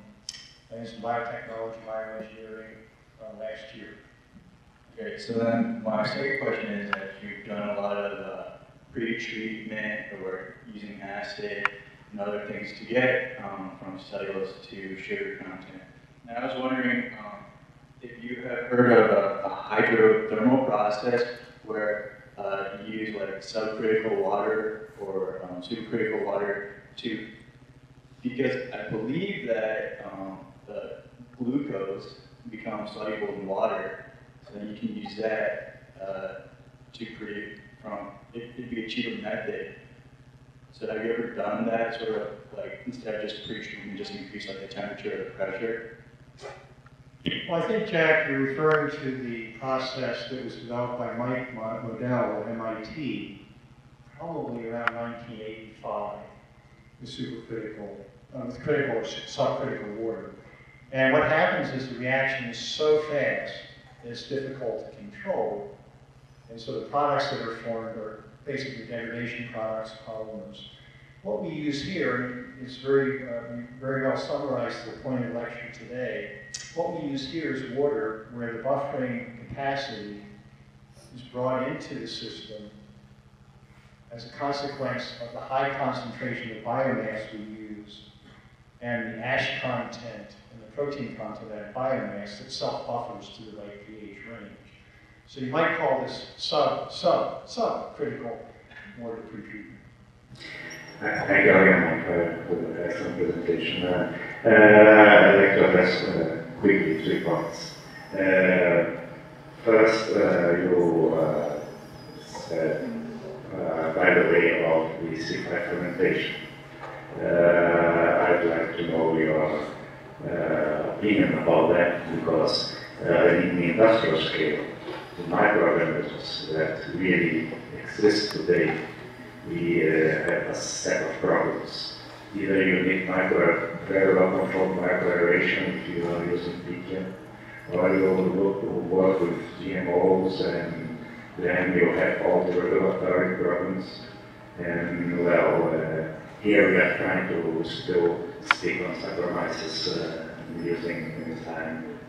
and it's in biotechnology, bioengineering uh, last year. Okay, so then my second question is that you've done a lot of uh, pre-treatment or using acid and other things to get um, from cellulose to sugar content. And I was wondering um, if you have heard of a, a hydrothermal process where uh, you use like subcritical water or um, supercritical water to, because I believe that um, the glucose becomes soluble in water, so then you can use that uh, to create from, it would be a cheaper method. So have you ever done that, sort of like instead of just pre-treating, just increase like the temperature or the pressure? Well, I think, Jack, you're referring to the process that was developed by Mike Modell at M I T, probably around nineteen eighty-five, with supercritical, uh, with critical or subcritical water. And what happens is the reaction is so fast that it's difficult to control. And so the products that are formed are basically degradation products, polymers. What we use here is very, uh, very well summarized to the point of the lecture today. What we use here is water where the buffering capacity is brought into the system as a consequence of the high concentration of biomass we use and the ash content and the protein content of that biomass that self-buffers to the right pH range. So you might call this sub, sub, sub critical water pre-treatment. Thank you again for the excellent presentation. Uh, uh, I'd like to address uh, quickly three points. Uh, first, uh, you uh, said, uh, by the way, of the C five fermentation. Uh, I'd like to know your uh, opinion about that, because uh, in the industrial scale, the microorganisms that really exist today, we uh, have a set of problems. Either you need micro, very well controlled microaeration if you are using Pichia, or you will work with G M Os, and then you have all the regulatory problems. And well, uh, Here we are trying to still speak on saccharomyces uh, using in time.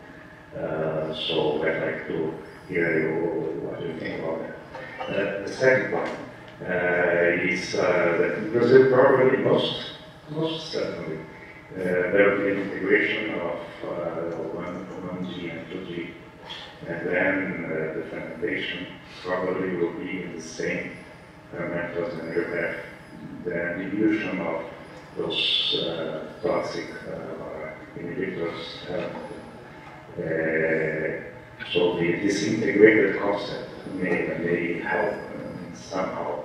Uh, so I'd like to hear you what you think about it. Uh, the second one uh, is uh, that in Brazil probably most, most certainly, uh, there will be integration of uh, one G and two G, and then uh, the fermentation probably will be in the same uh, methods, and you have the dilution of those uh, toxic uh, inhibitors. Uh, uh, so the disintegrated concept may, may help uh, somehow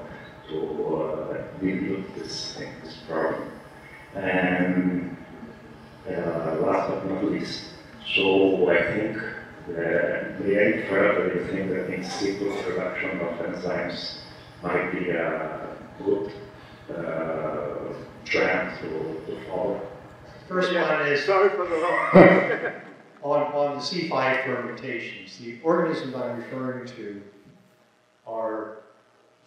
to uh, dilute this thing, this problem. And uh, last but not least, so I think that the end further, you think that in situ production of enzymes might be a good uh, trend to, to follow. First one is sorry for the long on on the C five fermentations. The organisms I'm referring to are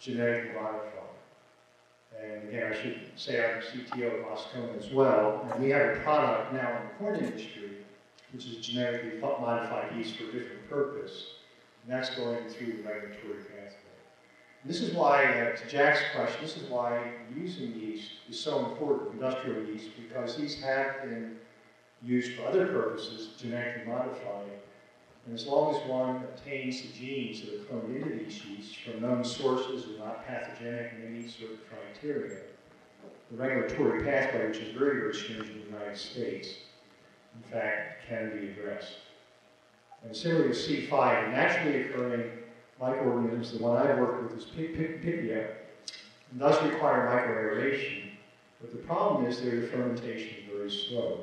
genetically modified. And again, I should say I'm C T O at Moscone as well. And we have a product now in the corn industry, which is genetically modified yeast for a different purpose. And that's going through the regulatory pathway. And this is why, uh, to Jack's question, this is why using yeast is so important, industrial yeast, because these have been used for other purposes, genetically modified. And as long as one obtains the genes that are cloned into these yeasts from known sources and not pathogenic in any sort of criteria, the regulatory pathway, which is very, very stringent in the United States, in fact, can be addressed. And similarly with C five, naturally occurring microorganisms, the one I work with is Pichia, and does require microaeration, but the problem is their fermentation is very slow.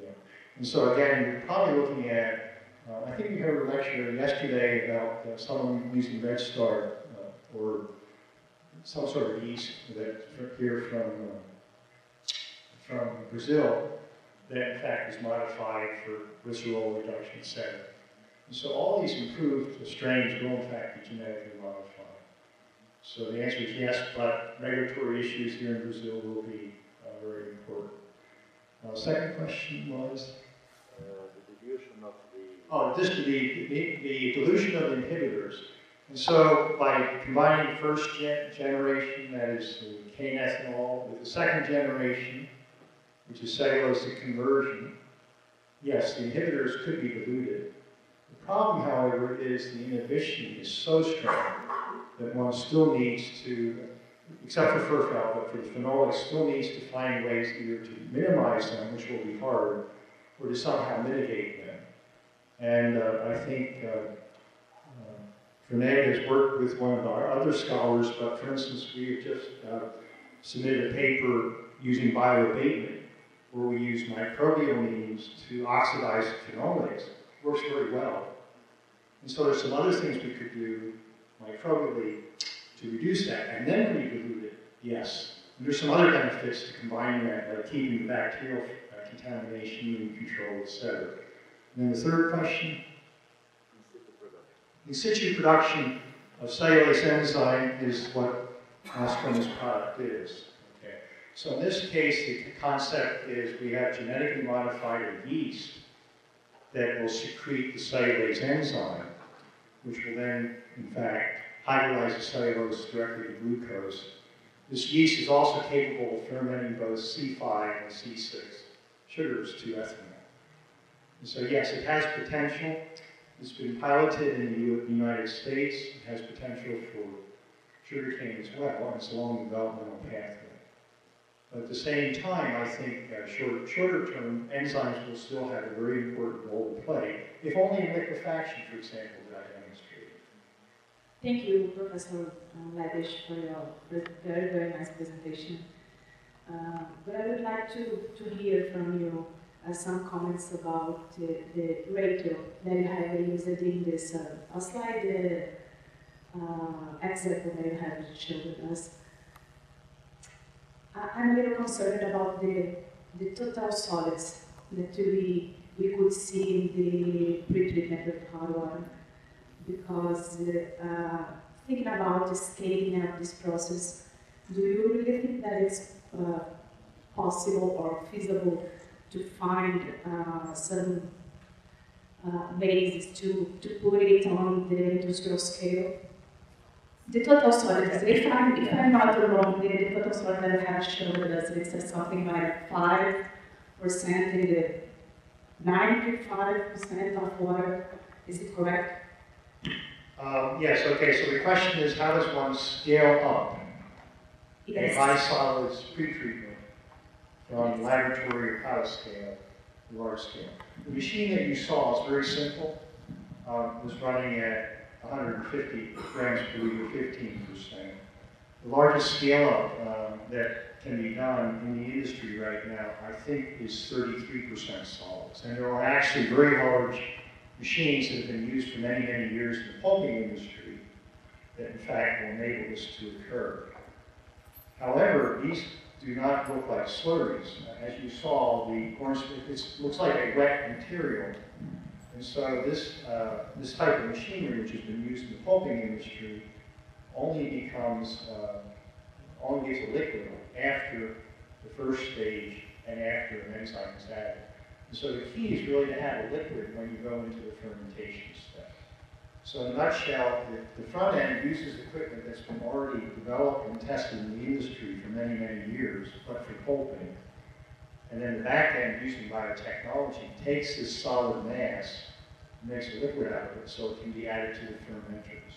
Yeah. And so again, you're probably looking at Uh, I think we heard a lecture yesterday about uh, someone using Red Star uh, or some sort of yeast that here from uh, from Brazil that in fact is modified for glycerol reduction, et cetera. And so all these improved strains will in fact be genetically modified. So the answer is yes, but regulatory issues here in Brazil will be uh, very important. Uh, second question was uh, the dilution of Oh, this the, the, the dilution of the inhibitors. And so by combining the first gen generation, that is the cane ethanol, with the second generation, which is cellulosic conversion, yes, the inhibitors could be diluted. The problem, however, is the inhibition is so strong that one still needs to, except for furfural, but for the phenolics, still needs to find ways either to minimize them, which will be hard, or to somehow mitigate them. And uh, I think uh, uh, Fernanda has worked with one of our other scholars, but for instance, we have just uh, submitted a paper using bioabatement, where we use microbial means to oxidize phenolics. Works very well. And so there's some other things we could do microbially to reduce that, and then we dilute it, yes. And there's some other benefits to combining that, like keeping the bacterial uh, contamination in control, et cetera. And then the third question, in situ production of cellulase enzyme is what Moscone's product is. Okay. So in this case, the concept is we have genetically modified yeast that will secrete the cellulase enzyme, which will then, in fact, hydrolyze the cellulose directly to glucose. This yeast is also capable of fermenting both C five and C six sugars to ethanol. So yes, it has potential. It's been piloted in the United States. It has potential for sugarcane as well, and it's a long developmental pathway. But at the same time, I think uh, short, shorter term, enzymes will still have a very important role to play, if only in liquefaction, for example, that I demonstrated. Thank you, Professor Ladish, for your very, very nice presentation. Uh, but I would like to, to hear from you Uh, some comments about uh, the ratio that you have used in this uh, slide, the uh, example that you have shown us. I I'm a little concerned about the, the total solids that we, we could see in the pre-treatment of hard water, because uh, uh, thinking about scaling up this process, do you really think that it's uh, possible or feasible to find uh, some uh, ways to, to put it on the industrial scale. The total solids, if I'm, if I'm not wrong, the total solids have shown us it's something like five percent in the ninety-five percent of water. Is it correct? Um, yes, okay, so the question is, how does one scale up yes. a high solids pretreatment on yes. laboratory or pilot scale, large scale? The machine that you saw is very simple. Um, it was running at one hundred fifty grams per liter, fifteen percent. The largest scale up um, that can be done in the industry right now, I think, is thirty-three percent solids. And there are actually very large machines that have been used for many, many years in the pulping industry that, in fact, will enable this to occur. However, these do not look like slurries. As you saw, the orange, it looks like a wet material. And so this, uh, this type of machinery, which has been used in the pulping industry, only becomes, uh, only gets a liquid after the first stage and after an enzyme is added. So the key is really to have a liquid when you go into the fermentation step. So in a nutshell, the, the front end uses equipment that's been already developed and tested in the industry for many, many years, but for pulping. And then the back end, using biotechnology, takes this solid mass and makes a liquid out of it so it can be added to the fermenters.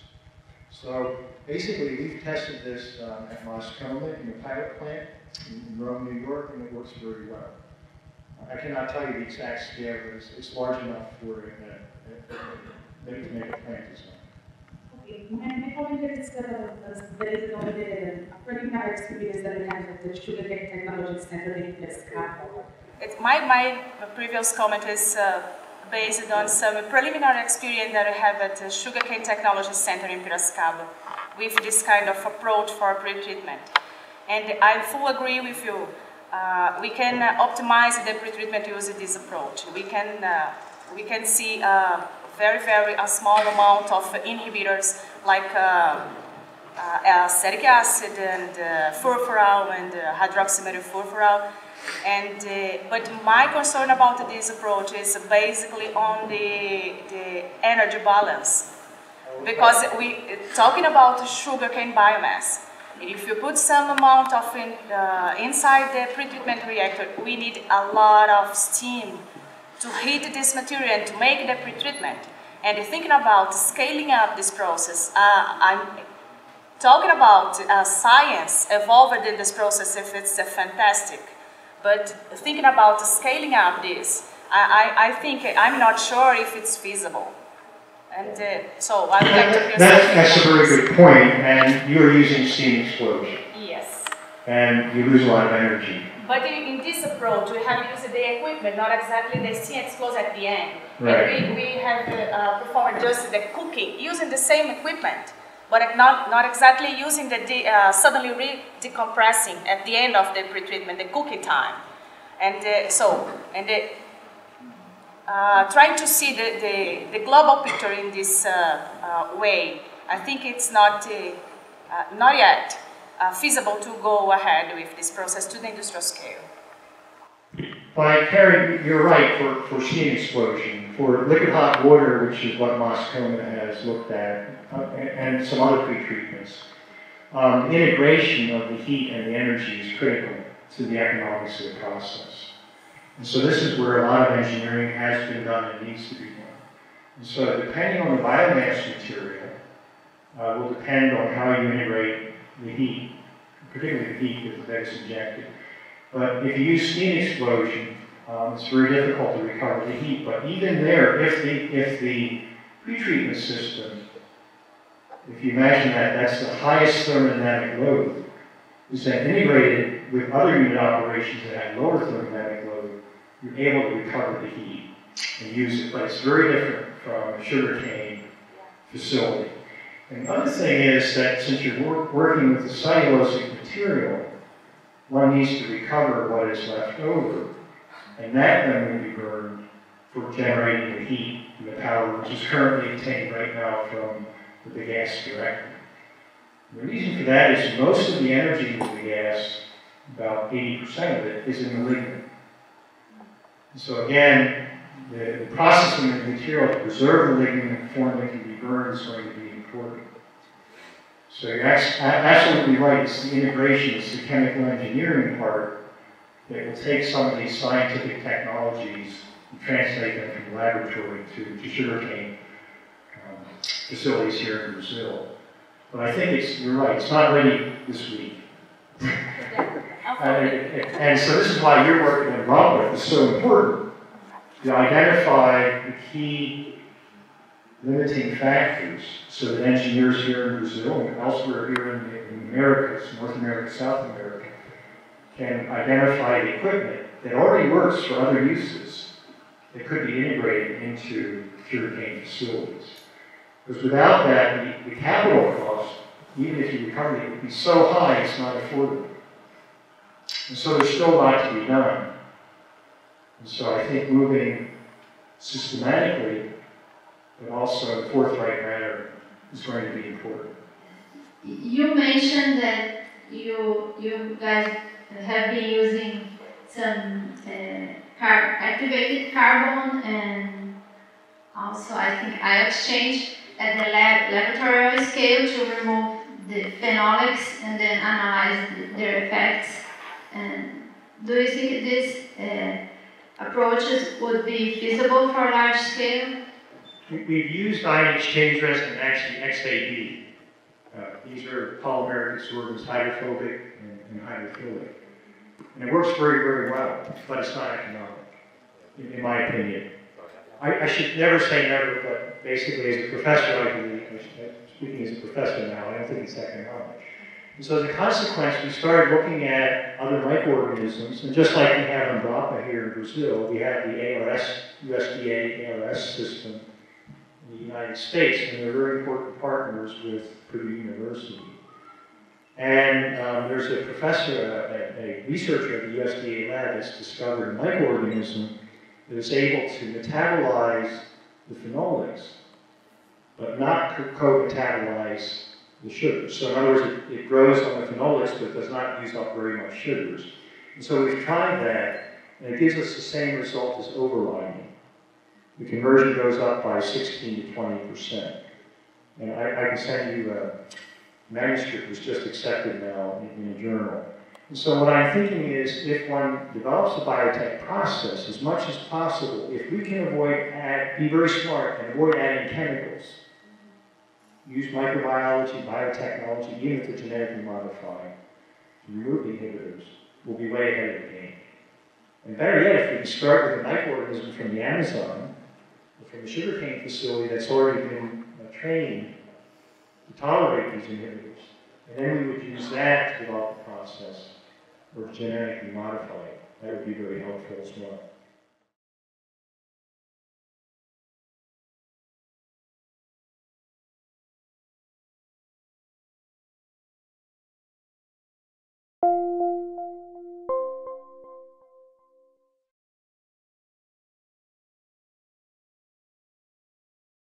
So basically, we've tested this um, at Moscone in a pilot plant in Rome, New York, and it works very well. I cannot tell you the exact scale, but it's, it's large enough for it to make a plant design. Okay, my comment is that based on the preliminary experience that I had at the Sugar Cane Technology Center in Piracicaba. My, my previous comment is uh, based on some preliminary experience that I have at the Sugar Cane Technology Center in Piracicaba with this kind of approach for pre-treatment. And I fully agree with you. Uh, we can uh, optimize the pretreatment using this approach. We can uh, we can see uh, very very a small amount of inhibitors like uh, uh, acetic acid and uh, furfural and uh, hydroxymethylfurfural. And uh, but my concern about this approach is basically on the the energy balance, because we talking about sugarcane biomass. If you put some amount of in, uh, inside the pretreatment reactor, we need a lot of steam to heat this material and to make the pretreatment. And thinking about scaling up this process, uh, I'm talking about uh, science involved in this process, if it's uh, fantastic. But thinking about scaling up this, I, I, I think I'm not sure if it's feasible. And uh, so I would like to hear that, That's a very good point, and you're using steam explosion. Yes. And you lose a lot of energy. But in, in this approach, we have used the equipment, not exactly the steam explosion at the end. Right. And we, we have uh, performed just the cooking, using the same equipment, but not, not exactly using the de uh, suddenly re-decompressing at the end of the pretreatment, the cooking time. And uh, so, and the, Uh, trying to see the, the, the global picture in this uh, uh, way, I think it's not, uh, uh, not yet uh, feasible to go ahead with this process to the industrial scale. By Karen, you're right for, for steam explosion. For liquid hot water, which is what Moscone has looked at, uh, and, and some other pretreatments, um, the integration of the heat and the energy is critical to the economics of the process. And so this is where a lot of engineering has been done and needs to be done. And so depending on the biomass material, uh, will depend on how you integrate the heat, particularly the heat that is injected. But if you use steam explosion, um, it's very difficult to recover the heat. But even there, if the, if the pretreatment system, if you imagine that that's the highest thermodynamic load, is then integrated with other unit operations that have lower thermodynamic load, you're able to recover the heat and use it, but it's very different from a sugarcane facility. And the other thing is that since you're wor working with the cellulosic material, one needs to recover what is left over, and that then will be burned for generating the heat and the power, which is currently obtained right now from the big gas director. The reason for that is most of the energy of the gas about eighty percent of it is in the lignin. So again, the, the processing of the material to preserve the lignin in a form that can be burned is going to be important. So you're absolutely right, it's the integration, it's the chemical engineering part that will take some of these scientific technologies and translate them from laboratory to, to sugarcane um, facilities here in Brazil. But I think it's, you're right, it's not ready this week. and, and so this is why your work in Rome is so important, to identify the key limiting factors so that engineers here in Brazil and elsewhere here in the in Americas, North America, South America, can identify the equipment that already works for other uses that could be integrated into sugarcane facilities. Because without that, the, the capital cost, even if you recover it, would be so high it's not affordable. And so there's still a lot to be done. And so I think moving systematically, but also in a forthright manner, is going to be important. You mentioned that you you guys have been using some uh, car activated carbon and also I think ion exchange at the lab laboratory scale to remove the phenolics and then analyze the, their effects. And do you think these uh, approaches would be feasible for large scale? We've used ion exchange resin and actually X A B. Uh, these are polymeric adsorbents, hydrophobic and, and hydrophilic. And it works very, very well, but it's not economic, in, in my opinion. I, I should never say never, but basically as a professor, I believe, speaking as a professor now, I don't think it's economic. And so as a consequence, we started looking at other microorganisms, and just like we have in Brapa here in Brazil, we have the A R S, U S D A A R S system, the United States, and they're very important partners with Purdue University. And um, there's a professor, a, a researcher at the U S D A lab that's discovered a microorganism that is able to metabolize the phenolics, but not co-metabolize the sugars. So in other words, it, it grows on the phenolics, but does not use up very much sugars. And so we've tried that, and it gives us the same result as overriding. The conversion goes up by sixteen to twenty percent. And I, I can send you a manuscript that's just accepted now in, in a journal. And so what I'm thinking is, if one develops a biotech process as much as possible, if we can avoid, add, be very smart and avoid adding chemicals, use microbiology, biotechnology, even if they're genetically modified, to remove the inhibitors, we'll be way ahead of the game. And better yet, if we can start with a microorganism from the Amazon, from a sugarcane facility that's already been uh, trained to tolerate these inhibitors. And then we would use that to develop the process or genetically modify it. That would be very helpful as well.